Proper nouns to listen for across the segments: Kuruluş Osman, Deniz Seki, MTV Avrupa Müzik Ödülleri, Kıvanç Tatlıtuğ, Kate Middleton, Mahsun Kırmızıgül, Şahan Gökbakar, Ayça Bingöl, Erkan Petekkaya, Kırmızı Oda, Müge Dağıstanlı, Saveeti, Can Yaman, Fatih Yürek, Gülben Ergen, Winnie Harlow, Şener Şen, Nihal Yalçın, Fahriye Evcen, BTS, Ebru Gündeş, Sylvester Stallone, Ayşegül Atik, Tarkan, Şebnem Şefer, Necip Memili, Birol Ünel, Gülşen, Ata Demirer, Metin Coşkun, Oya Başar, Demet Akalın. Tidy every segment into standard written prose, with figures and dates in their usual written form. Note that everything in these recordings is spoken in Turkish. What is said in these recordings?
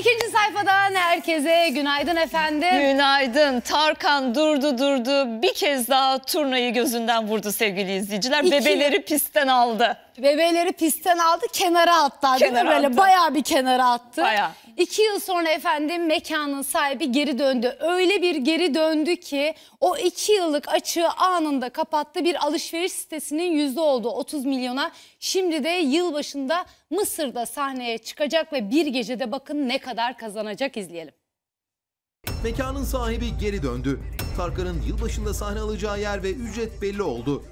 İkinci sayfadan herkese günaydın efendim. Günaydın. Tarkan durdu. Bir kez daha turnayı gözünden vurdu sevgili izleyiciler. Bebeleri pistten aldı. Bebeleri pistten aldı, kenara attı. Kenara böyle attı. Bayağı bir kenara attı. Bayağı. 2 yıl sonra efendim mekanın sahibi geri döndü. Öyle bir geri döndü ki o 2 yıllık açığı anında kapattı. Bir alışveriş sitesinin yüzde oldu 30 milyona. Şimdi de yılbaşında Mısır'da sahneye çıkacak ve bir gecede bakın ne kadar kazanacak, izleyelim. Mekanın sahibi geri döndü. Tarkan'ın yılbaşında sahne alacağı yer ve ücret belli oldu.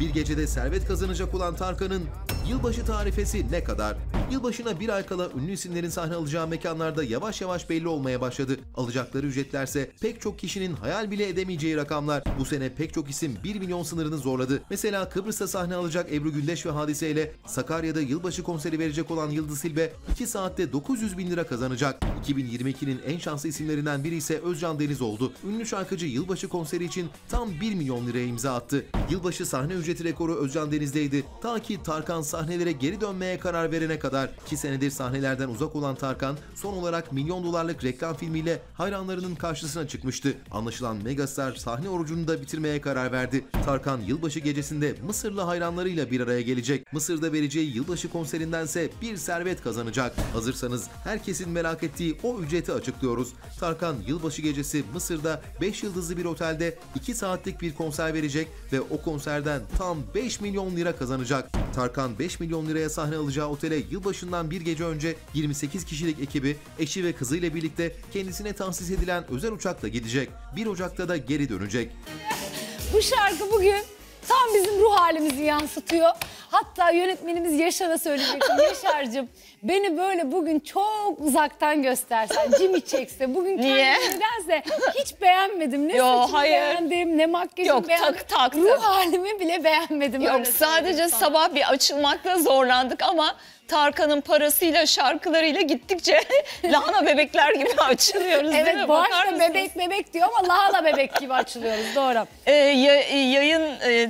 Bir gecede servet kazanacak olan Tarkan'ın yılbaşı tarifesi ne kadar? Yılbaşına bir ay kala ünlü isimlerin sahne alacağı mekanlarda yavaş yavaş belli olmaya başladı. Alacakları ücretlerse pek çok kişinin hayal bile edemeyeceği rakamlar. Bu sene pek çok isim 1 milyon sınırını zorladı. Mesela Kıbrıs'ta sahne alacak Ebru Gündeş ve Hadise ile Sakarya'da yılbaşı konseri verecek olan Yıldız Silbe 2 saatte 900 bin lira kazanacak. 2022'nin en şanslı isimlerinden biri ise Özcan Deniz oldu. Ünlü şarkıcı yılbaşı konseri için tam 1 milyon liraya imza attı. Yılbaşı sahne ücreti rekoru Özcan Deniz'deydi. Ta ki Tarkan sahnelere geri dönmeye karar verene kadar. 2 senedir sahnelerden uzak olan Tarkan son olarak $1 milyon reklam filmiyle hayranlarının karşısına çıkmıştı. Anlaşılan megastar sahne orucunu da bitirmeye karar verdi. Tarkan yılbaşı gecesinde Mısırlı hayranlarıyla bir araya gelecek. Mısır'da vereceği yılbaşı konserindense bir servet kazanacak. Hazırsanız herkesin merak ettiği o ücreti açıklıyoruz. Tarkan yılbaşı gecesi Mısır'da 5 yıldızlı bir otelde 2 saatlik bir konser verecek ve o konserden tam 5 milyon lira kazanacak. Tarkan 5 milyon liraya sahne alacağı otele yılbaşından bir gece önce 28 kişilik ekibi, eşi ve kızıyla birlikte kendisine tahsis edilen özel uçakla gidecek. 1 Ocak'ta da geri dönecek. Bu şarkı bugün tam bizim ruh halimizi yansıtıyor. Hatta yönetmenimiz Yaşar'a söyleyecekti. Yaşar'cığım beni böyle bugün çok uzaktan göstersen, Jimmy çekse. Bugün kendimi nedense hiç beğenmedim. Ne saçımı beğendim, ne makyajımı beğendim. Tak. Ruh halimi bile beğenmedim. Yok, sadece sabah bir açılmakla zorlandık ama Tarkan'ın parasıyla, şarkılarıyla gittikçe lahana bebekler gibi açılıyoruz. Evet, başta bebek diyor ama lahana bebek gibi açılıyoruz, doğru.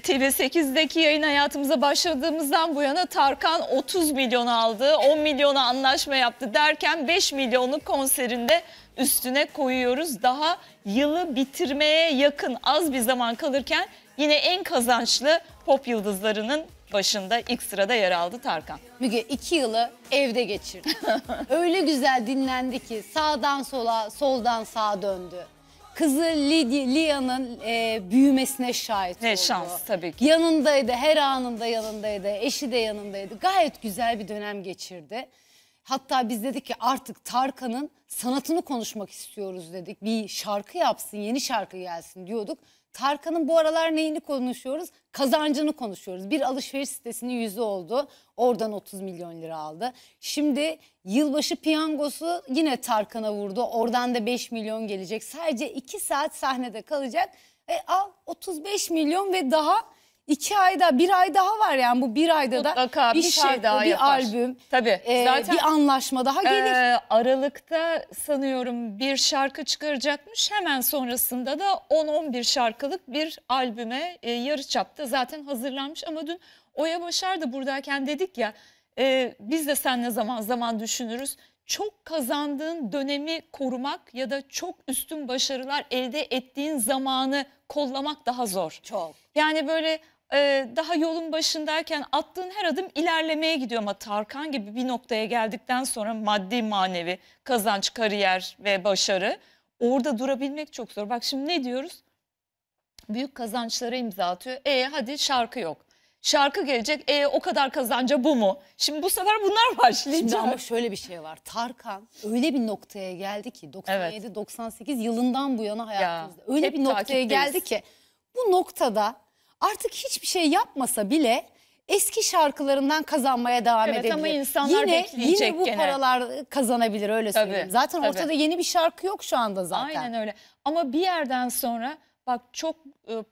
TV8'deki yayın hayatımıza başladığımızdan bu yana Tarkan 30 milyon aldı, 10 milyona anlaşma yaptı derken 5 milyonu konserinde üstüne koyuyoruz. Daha yılı bitirmeye yakın az bir zaman kalırken yine en kazançlı pop yıldızlarının başında ilk sırada yer aldı Tarkan. Müge 2 yılı evde geçirdi. Öyle güzel dinlendi ki sağdan sola, soldan sağa döndü. Kızı Lia'nın büyümesine şahit oldu. Ne şans tabii ki. Yanındaydı, her anında yanındaydı, eşi de yanındaydı. Gayet güzel bir dönem geçirdi. Hatta biz dedik ki artık Tarkan'ın sanatını konuşmak istiyoruz dedik. Bir şarkı yapsın, yeni şarkı gelsin diyorduk. Tarkan'ın bu aralar neyini konuşuyoruz? Kazancını konuşuyoruz. Bir alışveriş sitesinin yüzü oldu. Oradan 30 milyon lira aldı. Şimdi yılbaşı piyangosu yine Tarkan'a vurdu. Oradan da 5 milyon gelecek. Sadece 2 saat sahnede kalacak. Al 35 milyon ve daha 2 ayda, 1 ay daha var yani. Bu 1 ayda mutlaka da bir şarkı, daha yapar. Bir albüm, tabii. Zaten bir anlaşma daha gelir. Aralık'ta sanıyorum bir şarkı çıkaracakmış. Hemen sonrasında da 10-11 şarkılık bir albüme yarı çapta zaten hazırlanmış. Ama dün Oya Başar da buradayken dedik ya, biz de seninle zaman zaman düşünürüz. Çok kazandığın dönemi korumak ya da çok üstün başarılar elde ettiğin zamanı kollamak daha zor. Çok. Yani böyle daha yolun başındayken attığın her adım ilerlemeye gidiyor ama Tarkan gibi bir noktaya geldikten sonra maddi manevi kazanç, kariyer ve başarı, orada durabilmek çok zor. Bak şimdi ne diyoruz? Büyük kazançlara imza atıyor. Hadi şarkı yok. Şarkı gelecek. O kadar kazanca bu mu? Şimdi bu sefer bunlar başlayacak. Şimdi ama şöyle bir şey var. Tarkan öyle bir noktaya geldi ki 97-98 yılından bu yana hayatımızda. Ya, öyle bir noktaya geldi ki bu noktada artık hiçbir şey yapmasa bile eski şarkılarından kazanmaya devam edebilir. Ama insanlar bekleyecek yine bu paralar kazanabilir, öyle söyleyeyim. Zaten ortada yeni bir şarkı yok şu anda zaten. Aynen öyle. Ama bir yerden sonra bak çok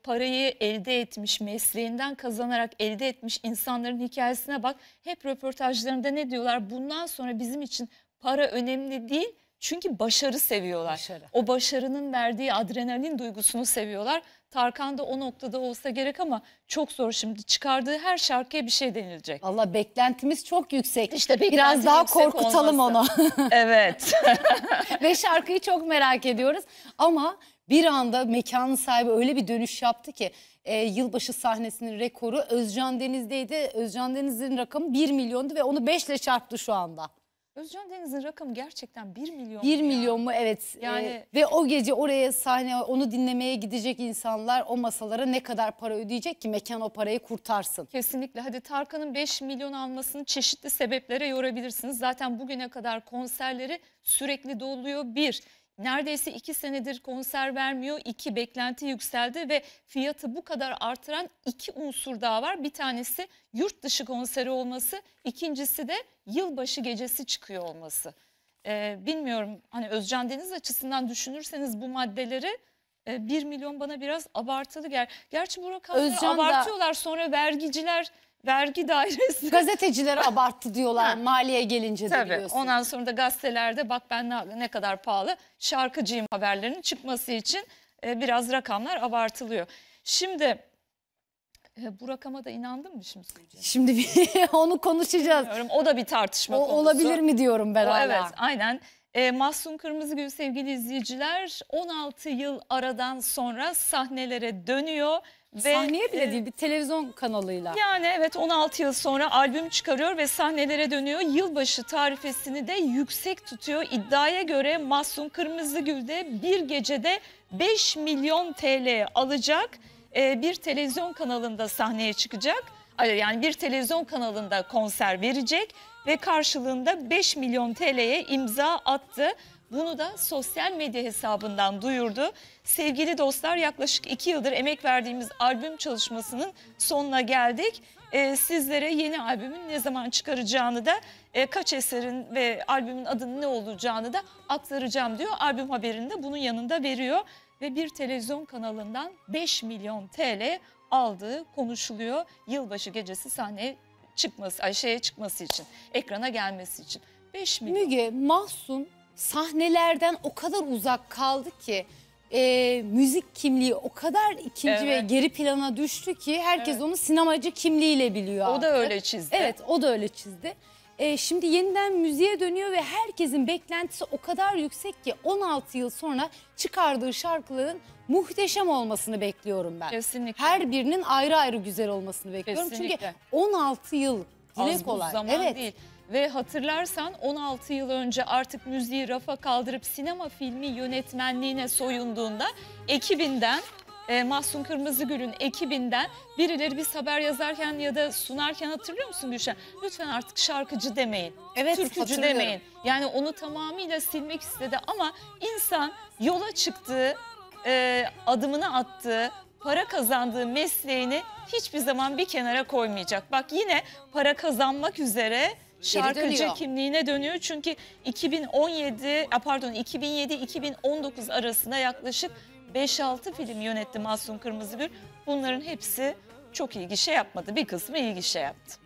parayı elde etmiş, mesleğinden kazanarak elde etmiş insanların hikayesine bak. Hep röportajlarında ne diyorlar? Bundan sonra bizim için para önemli değil. Çünkü başarı seviyorlar. O başarının verdiği adrenalin duygusunu seviyorlar. Tarkan da o noktada olsa gerek ama çok zor, şimdi çıkardığı her şarkıya bir şey denilecek. Valla beklentimiz çok yüksek. İşte biraz daha korkutalım onu. Evet. Ve şarkıyı çok merak ediyoruz. Ama bir anda mekanın sahibi öyle bir dönüş yaptı ki yılbaşı sahnesinin rekoru Özcan Deniz'deydi. Özcan Deniz'in rakamı 1 milyondu ve onu 5 ile çarptı şu anda. Özcan Deniz'in rakamı gerçekten 1 milyon. 1 milyon mu? Evet. Yani... ve o gece oraya sahne, onu dinlemeye gidecek insanlar o masalara ne kadar para ödeyecek ki mekan o parayı kurtarsın? Kesinlikle. Hadi Tarkan'ın 5 milyon almasını çeşitli sebeplere yorabilirsiniz. Zaten bugüne kadar konserleri sürekli doluyor. Bir, neredeyse 2 senedir konser vermiyor. 2, beklenti yükseldi ve fiyatı bu kadar artıran 2 unsur daha var. Bir tanesi yurt dışı konseri olması, ikincisi de yılbaşı gecesi çıkıyor olması. Bilmiyorum, hani Özcan Deniz açısından düşünürseniz bu maddeleri 1 milyon bana biraz abartılı gel. Gerçi bu rakamları abartıyorlar da... sonra vergiciler... Vergi dairesi. Gazeteciler abarttı diyorlar maliye gelince de. Tabii, biliyorsun. Ondan sonra da gazetelerde bak ben ne kadar pahalı şarkıcıyım haberlerinin çıkması için biraz rakamlar abartılıyor. Şimdi bu rakama da inandın mı şimdi? Şimdi onu konuşacağız. Bilmiyorum, o da bir tartışma konusu. Olabilir mi diyorum ben hala. Evet, aynen. Mahsun Kırmızıgül sevgili izleyiciler 16 yıl aradan sonra sahnelere dönüyor. Ve, sahneye bile değil, bir televizyon kanalıyla. Yani evet, 16 yıl sonra albüm çıkarıyor ve sahnelere dönüyor. Yılbaşı tarifesini de yüksek tutuyor. İddiaya göre Mahsun Kırmızıgül de bir gecede 5 milyon TL alacak. Bir televizyon kanalında sahneye çıkacak. Yani bir televizyon kanalında konser verecek ve karşılığında 5 milyon TL'ye imza attı. Bunu da sosyal medya hesabından duyurdu. Sevgili dostlar, yaklaşık 2 yıldır emek verdiğimiz albüm çalışmasının sonuna geldik. Sizlere yeni albümün ne zaman çıkaracağını da, kaç eserin ve albümün adının ne olacağını da aktaracağım diyor. Albüm haberini de bunun yanında veriyor. Ve bir televizyon kanalından 5 milyon TL aldığı konuşuluyor. Yılbaşı gecesi sahneye çıkması, çıkması için, ekrana gelmesi için. 5 milyon. Müge, Mahsun sahnelerden o kadar uzak kaldı ki müzik kimliği o kadar ikinci ve geri plana düştü ki herkes onu sinemacı kimliğiyle biliyor. O da öyle çizdi. Evet, o da öyle çizdi. Şimdi yeniden müziğe dönüyor ve herkesin beklentisi o kadar yüksek ki 16 yıl sonra çıkardığı şarkıların muhteşem olmasını bekliyorum ben. Kesinlikle. Her birinin ayrı ayrı güzel olmasını bekliyorum. Kesinlikle. Çünkü 16 yıl dilek kolay. Zaman değil. Ve hatırlarsan 16 yıl önce artık müziği rafa kaldırıp sinema filmi yönetmenliğine soyunduğunda ekibinden, Mahsun Kırmızıgül'ün ekibinden birileri biz haber yazarken ya da sunarken, hatırlıyor musun Gülşen? Lütfen artık şarkıcı demeyin, evet, türkücü demeyin. Yani onu tamamıyla silmek istedi ama insan yola çıktığı, adımını attığı, para kazandığı mesleğini hiçbir zaman bir kenara koymayacak. Bak, yine para kazanmak üzere şarkıcı kimliğine dönüyor. Çünkü 2007-2019 arasında yaklaşık 5-6 film yönetti Mahsun Kırmızıgül. Bunların hepsi çok iyi gişe yapmadı. Bir kısmı iyi gişe yaptı.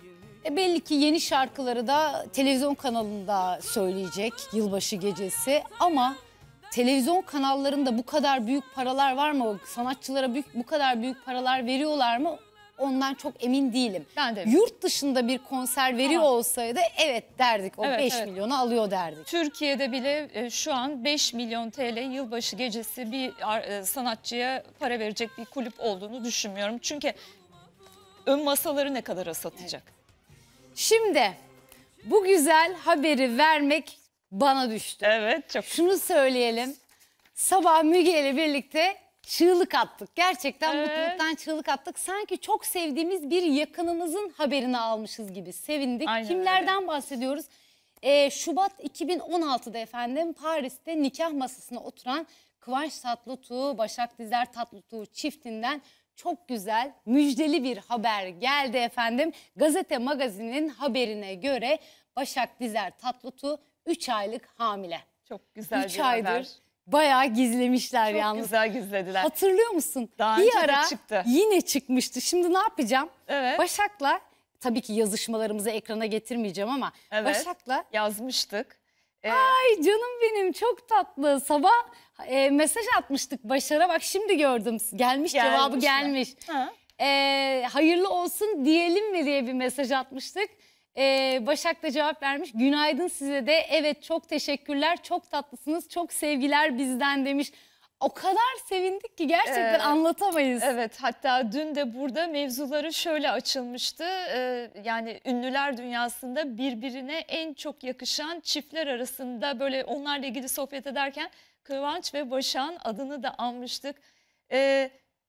Belli ki yeni şarkıları da televizyon kanalında söyleyecek yılbaşı gecesi. Ama televizyon kanallarında bu kadar büyük paralar var mı? Sanatçılara bu kadar büyük paralar veriyorlar mı? Ondan çok emin değilim. Ben de yurt dışında bir konser veriyor olsaydı evet derdik. O 5 milyonu alıyor derdik. Türkiye'de bile şu an 5 milyon TL yılbaşı gecesi bir sanatçıya para verecek bir kulüp olduğunu düşünmüyorum. Çünkü ön masaları ne kadara satacak? Evet. Şimdi bu güzel haberi vermek bana düştü. Evet, çok. Şunu söyleyelim. Sabah Müge ile birlikte çığlık attık. Gerçekten mutluluktan çığlık attık. Sanki çok sevdiğimiz bir yakınımızın haberini almışız gibi sevindik. Aynen. Kimlerden bahsediyoruz? Şubat 2016'da efendim Paris'te nikah masasına oturan Kıvanç Tatlıtuğ, Başak Dizer Tatlıtuğ çiftinden çok güzel, müjdeli bir haber geldi efendim. Gazete Magazin'in haberine göre Başak Dizer Tatlıtuğ 3 aylık hamile. Çok güzel bir aydır. Haber. Bayağı gizlemişler çok yalnız. Çok güzel gizlediler. Hatırlıyor musun? Daha bir ara çıktı. Yine çıkmıştı. Şimdi ne yapacağım? Evet. Başak'la tabii ki yazışmalarımızı ekrana getirmeyeceğim ama Başak'la yazmıştık. Ay canım benim, çok tatlı. Sabah mesaj atmıştık Başar'a, bak şimdi gördüm. Gelmiş cevabı gelmiş. Ha. Hayırlı olsun diyelim mi diye bir mesaj atmıştık. Başak da cevap vermiş. Günaydın size de. Evet çok teşekkürler. Çok tatlısınız. Çok sevgiler bizden demiş. O kadar sevindik ki gerçekten anlatamayız. Evet, hatta dün de burada mevzuları şöyle açılmıştı. Yani ünlüler dünyasında birbirine en çok yakışan çiftler arasında böyle onlarla ilgili sohbet ederken Kıvanç ve Başak'ın adını da anmıştık.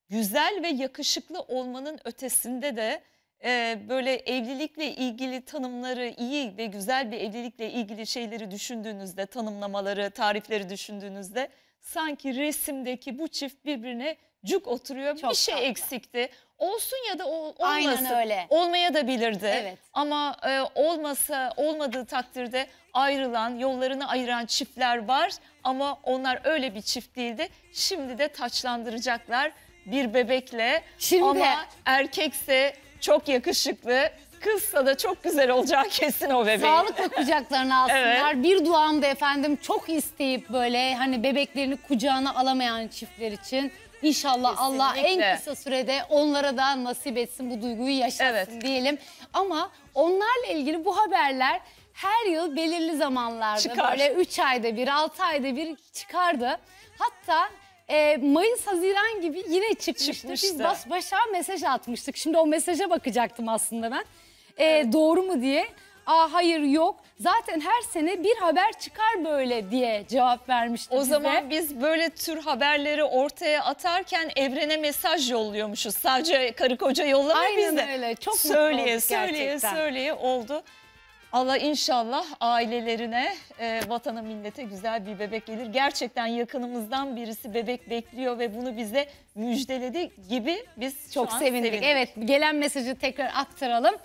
Güzel ve yakışıklı olmanın ötesinde de böyle evlilikle ilgili tanımları, iyi ve güzel bir evlilikle ilgili şeyleri düşündüğünüzde, tanımlamaları, tarifleri düşündüğünüzde sanki resimdeki bu çift birbirine cuk oturuyor. Çok bir şey tatlı. Eksikti. Olsun ya da olmasın. Aynen öyle. Olmaya da bilirdi. Evet. Ama olmadığı takdirde ayrılan, yollarını ayıran çiftler var. Ama onlar öyle bir çift değildi. Şimdi de taçlandıracaklar bir bebekle. Şimdi... Ama erkekse çok yakışıklı, kızsa da çok güzel olacağı kesin o bebeği. Sağlıkla kucaklarına alsınlar. Evet. Bir duam da efendim çok isteyip böyle hani bebeklerini kucağına alamayan çiftler için. İnşallah kesinlikle. Allah en kısa sürede onlara da nasip etsin, bu duyguyu yaşasın diyelim. Ama onlarla ilgili bu haberler her yıl belirli zamanlarda çıkar. Böyle 3 ayda bir, 6 ayda bir çıkardı. Hatta... Mayıs, Haziran gibi yine çıkmıştı. Biz Başak'a mesaj atmıştık. Şimdi o mesaja bakacaktım aslında ben. Evet. Doğru mu diye. Aa hayır yok. Zaten her sene bir haber çıkar böyle diye cevap vermişti bize. O zaman biz böyle tür haberleri ortaya atarken evrene mesaj yolluyormuşuz. Sadece karı koca yollamıyor biz de. Aynen öyle. Çok mutlu olduk gerçekten. Söyleye oldu. Allah inşallah ailelerine, vatana, millete güzel bir bebek gelir. Gerçekten yakınımızdan birisi bebek bekliyor ve bunu bize müjdeledi gibi biz çok sevindik. Evet, gelen mesajı tekrar aktaralım.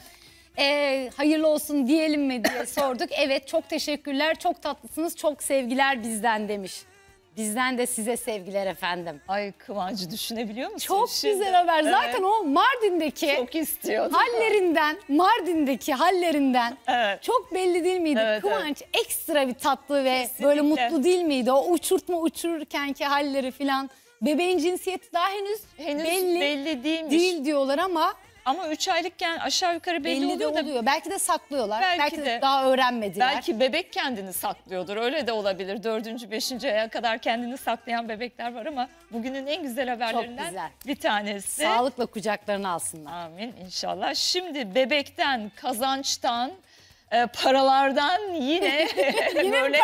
Hayırlı olsun diyelim mi diye sorduk. Evet, çok teşekkürler, çok tatlısınız, çok sevgiler bizden demiş. Bizden de size sevgiler efendim. Ay Kıvancı, düşünebiliyor musun? Çok şimdi? Güzel haber. Evet. Zaten o Mardin'deki çok istiyordu. Hallerinden, Mardin'deki hallerinden evet. Çok belli değil miydi? Evet, Kıvanç ekstra bir tatlı ve kesinlikle. Böyle mutlu değil miydi? O uçururkenki halleri falan. Bebeğin cinsiyeti daha henüz belli değil diyorlar ama. Ama 3 aylıkken aşağı yukarı belli oluyor da... oluyor. Belki de saklıyorlar. Belki de daha öğrenmediler. Belki bebek kendini saklıyordur. Öyle de olabilir. 4. 5. aya kadar kendini saklayan bebekler var ama bugünün en güzel haberlerinden bir tanesi. Sağlıkla kucaklarını alsınlar. Amin inşallah. Şimdi bebekten, kazançtan, paralardan yine böyle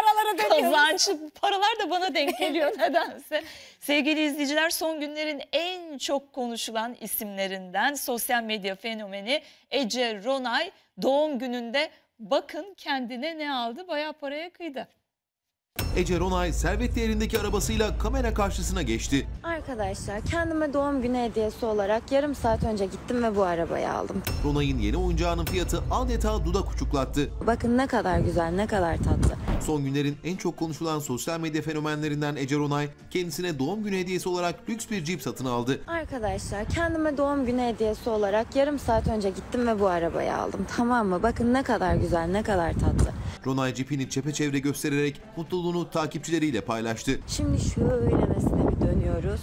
kazançlı paralar da bana denk geliyor nedense. Sevgili izleyiciler, son günlerin en çok konuşulan isimlerinden sosyal medya fenomeni Ece Ronay doğum gününde bakın kendine ne aldı, bayağı paraya kıydı. Ece Ronay servet değerindeki arabasıyla kamera karşısına geçti. Arkadaşlar, kendime doğum günü hediyesi olarak yarım saat önce gittim ve bu arabayı aldım. Ronay'ın yeni oyuncağının fiyatı adeta dudak uçuklattı. Bakın ne kadar güzel, ne kadar tatlı. Son günlerin en çok konuşulan sosyal medya fenomenlerinden Ece Ronay kendisine doğum günü hediyesi olarak lüks bir cip satın aldı. Arkadaşlar, kendime doğum günü hediyesi olarak yarım saat önce gittim ve bu arabayı aldım. Tamam mı? Bakın ne kadar güzel, ne kadar tatlı. Ronay cipini çepeçevre göstererek mutluluğunu takipçileriyle paylaştı. Şimdi şöylemesine bir dönüyoruz.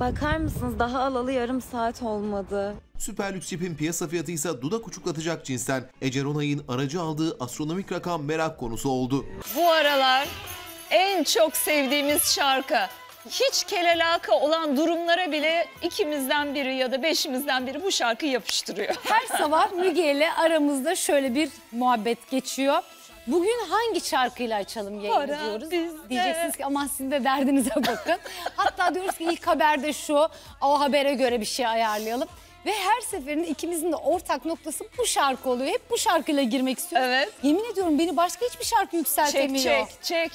Bakar mısınız, daha alalı yarım saat olmadı. Süper lüks cipin piyasa fiyatı ise dudak uçuklatacak cinsten. Ece Ronay'ın aracı aldığı astronomik rakam merak konusu oldu. Bu aralar en çok sevdiğimiz şarkı. Hiç kelelaka olan durumlara bile ikimizden biri ya da beşimizden biri bu şarkıyı yapıştırıyor. Her sabah Müge ile aramızda şöyle bir muhabbet geçiyor. Bugün hangi şarkıyla açalım yayını diyoruz. Diyeceksiniz ki aman sizin de derdinize bakın. Hatta diyoruz ki ilk haberde şu, o habere göre bir şey ayarlayalım. Ve her seferinde ikimizin de ortak noktası bu şarkı oluyor. Hep bu şarkıyla girmek istiyoruz. Evet. Yemin ediyorum beni başka hiçbir şarkı yükseltemiyor. Çek.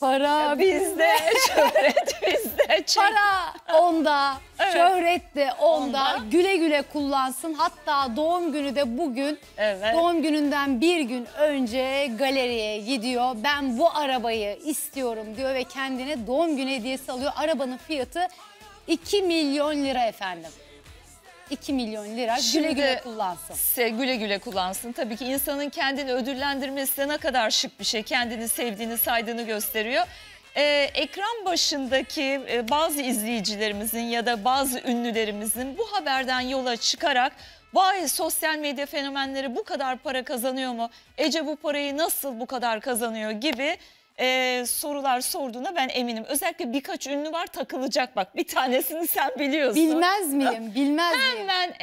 Para bizde, şöhret bizde. Para onda, şöhret de onda. Güle güle kullansın. Hatta doğum günü de bugün. Evet. Doğum gününden bir gün önce galeriye gidiyor. Ben bu arabayı istiyorum diyor ve kendine doğum günü hediyesi alıyor. Arabanın fiyatı 2 milyon lira efendim. 2 milyon lira güle güle kullansın. Güle güle kullansın. Tabii ki insanın kendini ödüllendirmesi ne kadar şık bir şey. Kendini sevdiğini, saydığını gösteriyor. Ekran başındaki bazı izleyicilerimizin ya da bazı ünlülerimizin bu haberden yola çıkarak vay sosyal medya fenomenleri bu kadar para kazanıyor mu? Ece bu parayı nasıl bu kadar kazanıyor gibi sorular sorduğuna ben eminim. Özellikle birkaç ünlü var takılacak bak. Bir tanesini sen biliyorsun. Bilmez miyim? Bilmez miyim? Hemen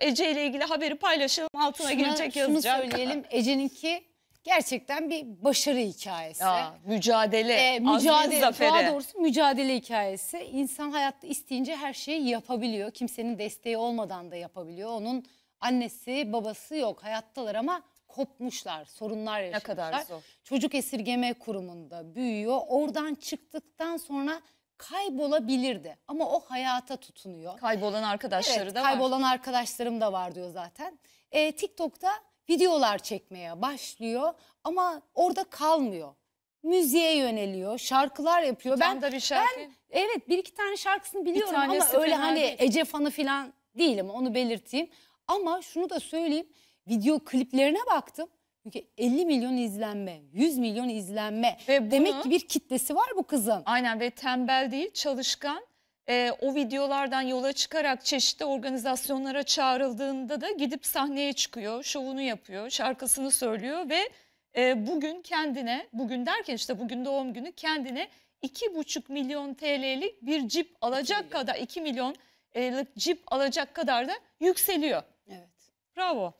Ece ile ilgili haberi paylaşalım. Altına girecek yazacağım. Şunu söyleyelim. Ece'ninki gerçekten bir başarı hikayesi. Ya, mücadele. Mücadele. Daha doğrusu mücadele hikayesi. İnsan hayatta isteyince her şeyi yapabiliyor. Kimsenin desteği olmadan da yapabiliyor. Onun annesi, babası yok. Hayattalar ama kopmuşlar, sorunlar yaşamışlar. Ne kadar zor. Çocuk Esirgeme Kurumu'nda büyüyor. Oradan çıktıktan sonra kaybolabilirdi. Ama o hayata tutunuyor. Kaybolan arkadaşları da var. Kaybolan arkadaşlarım da var diyor zaten. TikTok'ta videolar çekmeye başlıyor ama orada kalmıyor. Müziğe yöneliyor, şarkılar yapıyor. Ben bir iki tane şarkısını biliyorum ama öyle hani değil. Ece fanı falan değilim, onu belirteyim. Ama şunu da söyleyeyim. Video kliplerine baktım. Çünkü 50 milyon izlenme, 100 milyon izlenme. Ve demek ki bir kitlesi var bu kızın. Aynen ve tembel değil, çalışkan. O videolardan yola çıkarak çeşitli organizasyonlara çağrıldığında da gidip sahneye çıkıyor, şovunu yapıyor, şarkısını söylüyor ve bugün kendine, bugün derken işte bugün doğum günü, kendine 2,5 milyon TL'lik bir cip alacak kadar, 2 milyonluk cip alacak kadar da yükseliyor. Evet. Bravo.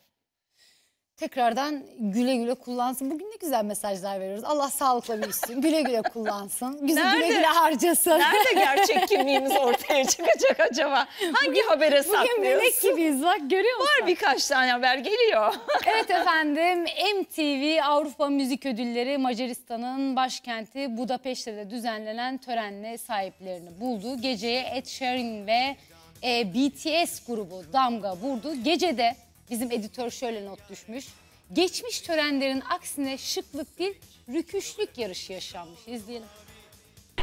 Tekrardan güle güle kullansın. Bugün ne güzel mesajlar veriyoruz. Allah sağlıkla büyüsün. Güle güle kullansın. Bizi güle güle harcasın. Nerede gerçek kimliğimiz ortaya çıkacak acaba? Hangi habere saklıyorsun? Bugün melek gibiyiz bak, görüyor musun? Var birkaç tane haber geliyor. Evet efendim, MTV Avrupa Müzik Ödülleri Macaristan'ın başkenti Budapeşte'de düzenlenen törenle sahiplerini buldu. Geceye Ed Sheeran ve BTS grubu damga vurdu. Gecede bizim editör şöyle not düşmüş. Geçmiş törenlerin aksine şıklık değil, rüküşlük yarışı yaşanmış. İzleyelim.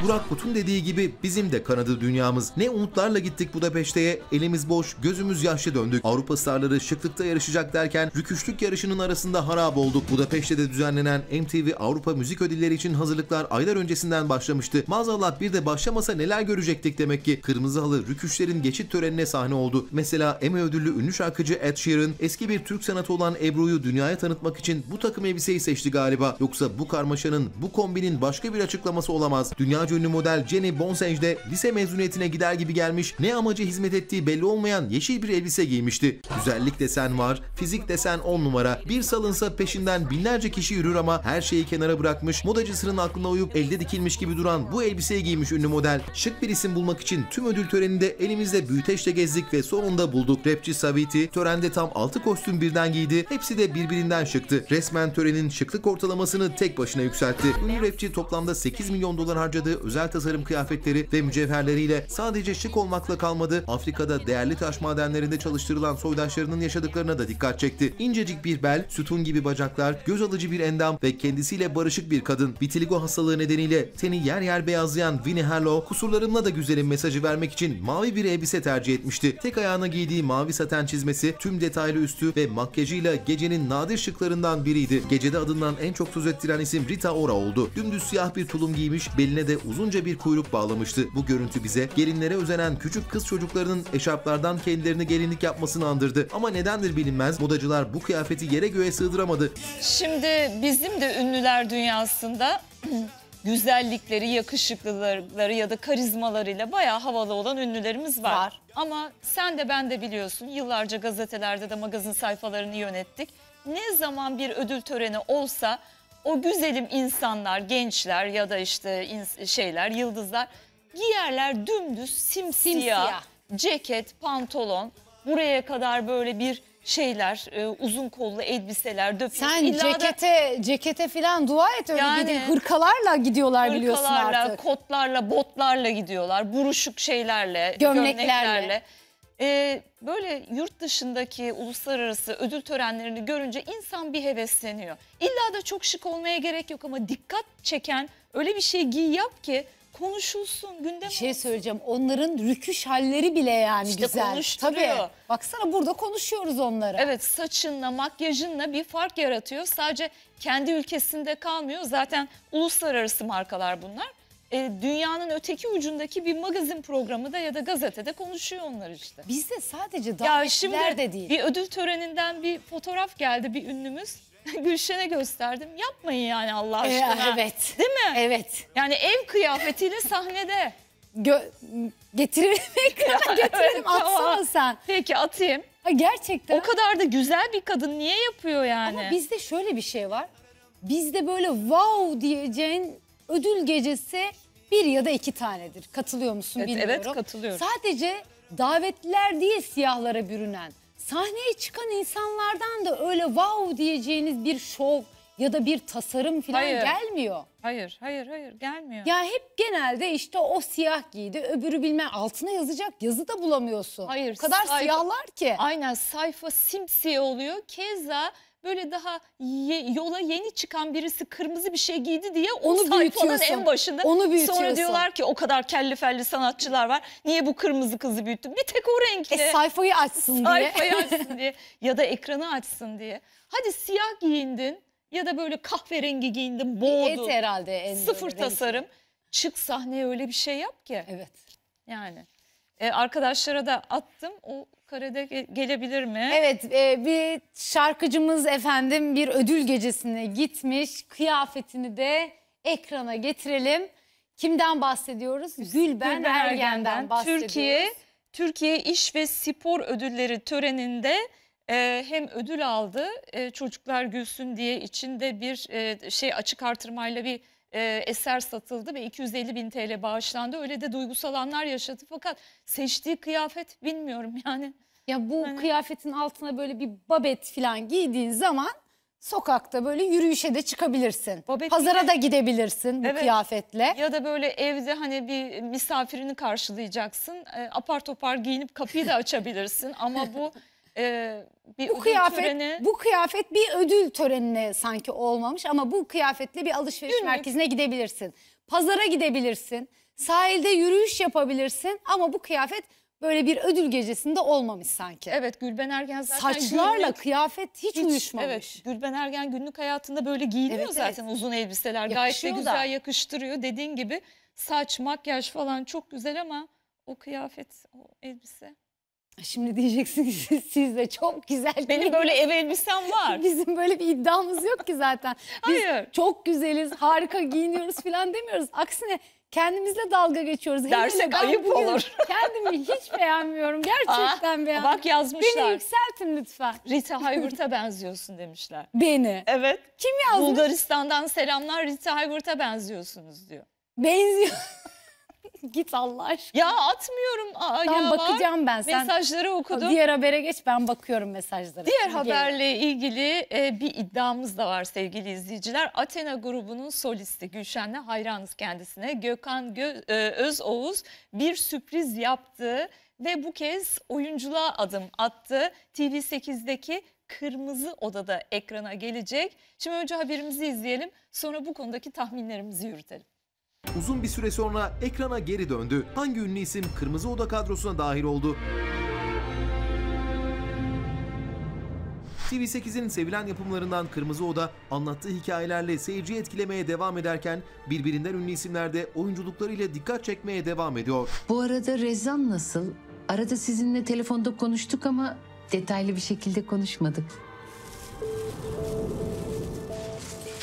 Burak Kut'un dediği gibi bizim de kanadı dünyamız. Ne umutlarla gittik Budapeşte'ye, elimiz boş, gözümüz yaşlı döndük. Avrupa starları şıklıkta yarışacak derken rüküşlük yarışının arasında harap olduk. Budapeşte'de düzenlenen MTV Avrupa Müzik Ödülleri için hazırlıklar aylar öncesinden başlamıştı. Maazallah bir de başlamasa neler görecektik demek ki. Kırmızı halı rüküşlerin geçit törenine sahne oldu. Mesela Emmy ödüllü ünlü şarkıcı Ed Sheeran eski bir Türk sanatı olan Ebru'yu dünyaya tanıtmak için bu takım elbiseyi seçti galiba. Yoksa bu karmaşanın, bu kombinin başka bir açıklaması olamaz. Dünyaca ünlü model Jenny Bonsage'de lise mezuniyetine gider gibi gelmiş, ne amaca hizmet ettiği belli olmayan yeşil bir elbise giymişti. Güzellik desen var, fizik desen 10 numara. Bir salınsa peşinden binlerce kişi yürür ama her şeyi kenara bırakmış, modacısının aklına uyup elde dikilmiş gibi duran bu elbiseyi giymiş ünlü model. Şık bir isim bulmak için tüm ödül töreninde elimizde büyüteçle gezdik ve sonunda bulduk. Rapçi Saveeti törende tam 6 kostüm birden giydi. Hepsi de birbirinden şıktı. Resmen törenin şıklık ortalamasını tek başına yükseltti. Ünlü rapçi toplamda 8 milyon dolar harcadı. Özel tasarım kıyafetleri ve mücevherleriyle sadece şık olmakla kalmadı. Afrika'da değerli taş madenlerinde çalıştırılan soydaşlarının yaşadıklarına da dikkat çekti. İncecik bir bel, sütun gibi bacaklar, göz alıcı bir endam ve kendisiyle barışık bir kadın. Vitiligo hastalığı nedeniyle teni yer yer beyazlayan Winnie Harlow, kusurlarımla da güzelim mesajı vermek için mavi bir elbise tercih etmişti. Tek ayağına giydiği mavi saten çizmesi, tüm detaylı üstü ve makyajıyla gecenin nadir şıklarından biriydi. Gecede adından en çok söz ettiren isim Rita Ora oldu. Dümdüz siyah bir tulum giymiş, beline de uzunca bir kuyruk bağlamıştı. Bu görüntü bize gelinlere özenen küçük kız çocuklarının eşarplardan kendilerine gelinlik yapmasını andırdı. Ama nedendir bilinmez, modacılar bu kıyafeti yere göğe sığdıramadı. Şimdi bizim de ünlüler dünyasında güzellikleri, yakışıklılıkları ya da karizmalarıyla bayağı havalı olan ünlülerimiz var. Ama sen de ben de biliyorsun, yıllarca gazetelerde de magazin sayfalarını yönettik. Ne zaman bir ödül töreni olsa o güzelim insanlar, gençler ya da işte yıldızlar giyerler dümdüz simsiyah ceket, pantolon, buraya kadar böyle bir şeyler, uzun kollu elbiseler, döpüyor. Sen cekete falan dua et öyle yani, gidiyor. Hırkalarla gidiyorlar, biliyorsun artık. Kotlarla, botlarla gidiyorlar, buruşuk şeylerle, gömleklerle. Böyle yurt dışındaki uluslararası ödül törenlerini görünce insan bir hevesleniyor. İlla da çok şık olmaya gerek yok ama dikkat çeken öyle bir şey giy yap ki konuşulsun, gündem olsun. Şey söyleyeceğim, onların rüküş halleri bile yani işte güzel. Konuşturuyor. Tabii. Baksana burada konuşuyoruz onları. Evet, saçınla, makyajınla bir fark yaratıyor. Sadece kendi ülkesinde kalmıyor. Zaten uluslararası markalar bunlar. Dünyanın öteki ucundaki bir magazin programı da ya da gazetede konuşuyor onlar işte. Bizde sadece davetliler de değil. Bir ödül töreninden bir fotoğraf geldi bir ünlümüz. Gülşen'e gösterdim. Yapmayın yani Allah aşkına. Evet. Değil mi? Evet. Yani ev kıyafetiyle sahnede. Getirelim atsana sen. Peki atayım. Ha, gerçekten. O kadar da güzel bir kadın niye yapıyor yani? Ama bizde şöyle bir şey var. Bizde böyle wow diyeceğin ödül gecesi bir ya da iki tanedir. Katılıyor musun bilmiyorum. Evet katılıyorum. Sadece davetliler değil siyahlara bürünen. Sahneye çıkan insanlardan da öyle wow diyeceğiniz bir şov ya da bir tasarım falan gelmiyor. Hayır gelmiyor. Ya hep genelde işte o siyah giydi, öbürü bilmem altına yazacak yazı da bulamıyorsun. Hayır. O kadar siyahlar ki. Aynen sayfa simsiyah oluyor. Keza böyle daha yola yeni çıkan birisi kırmızı bir şey giydi diye onu sayfanın en başında. Onu büyütüyorsun. Sonra diyorlar ki o kadar kelli felli sanatçılar var. Niye bu kırmızı kızı büyüttün? Bir tek o renkli. Sayfayı açsın diye. Sayfayı açsın diye. Ya da ekranı açsın diye. Hadi siyah giyindin ya da böyle kahverengi giyindin. Boğdu. Herhalde en sıfır tasarım. Rengi. Çık sahneye öyle bir şey yap ki. Evet. Yani. Arkadaşlara da attım. O karede gelebilir mi? Evet, bir şarkıcımız efendim bir ödül gecesine gitmiş. Kıyafetini de ekrana getirelim. Kimden bahsediyoruz? Gülben Ergen'den bahsediyoruz. Türkiye İş ve Spor Ödülleri töreninde hem ödül aldı. Çocuklar gülsün diye içinde bir açık artırmayla bir eser satıldı ve 250.000 TL bağışlandı. Öyle de duygusal anlar yaşadı fakat seçtiği kıyafet bilmiyorum yani. Ya bu hani... kıyafetin altına böyle bir babet falan giydiğin zaman sokakta böyle yürüyüşe de çıkabilirsin. Babet pazara da gidebilirsin bu kıyafetle. Ya da böyle evde hani bir misafirini karşılayacaksın. Apar topar giyinip kapıyı da açabilirsin ama bu... bu kıyafet bir ödül törenine sanki olmamış ama bu kıyafetle bir alışveriş merkezine gidebilirsin. Pazara gidebilirsin. Sahilde yürüyüş yapabilirsin ama bu kıyafet böyle bir ödül gecesinde olmamış sanki. Evet, Gülben Ergen zaten saçlarla kıyafet hiç uyuşmamış. Evet, Gülben Ergen günlük hayatında böyle giyiniyor zaten uzun elbiseler. Yakışıyor gayet de güzel yakıştırıyor. Dediğin gibi saç, makyaj falan çok güzel ama o kıyafet, o elbise... Şimdi diyeceksin ki siz de çok güzel. Benim böyle ev elbisem var. Bizim böyle bir iddiamız yok ki zaten. Biz çok güzeliz, harika giyiniyoruz falan demiyoruz. Aksine kendimizle dalga geçiyoruz. Dersek ayıp olur. Kendimi hiç beğenmiyorum. Gerçekten beğenmiyorum. Bak yazmışlar. Beni yükseltin lütfen. Rita Hayworth'a benziyorsun demişler. Beni? Evet. Kim yazmış? Bulgaristan'dan selamlar, Rita Hayworth'a benziyorsunuz diyor. Benziyor. Git Allah aşkına. Ya atmıyorum. Tamam bakacağım ben. Sen mesajları okudum. Diğer habere geç, ben bakıyorum mesajlara. Diğer haberle ilgili bir iddiamız da var sevgili izleyiciler. Athena grubunun solisti Gülşen'le hayranız kendisine. Gökhan Özoğuz bir sürpriz yaptı ve bu kez oyunculuğa adım attı. TV8'deki Kırmızı Oda'da ekrana gelecek. Şimdi önce haberimizi izleyelim, sonra bu konudaki tahminlerimizi yürütelim. Uzun bir süre sonra ekrana geri döndü. Hangi ünlü isim Kırmızı Oda kadrosuna dahil oldu? TV8'in sevilen yapımlarından Kırmızı Oda anlattığı hikayelerle seyirciyi etkilemeye devam ederken birbirinden ünlü isimler de oyunculuklarıyla dikkat çekmeye devam ediyor. Bu arada Rezan nasıl? Arada sizinle telefonda konuştuk ama detaylı bir şekilde konuşmadık.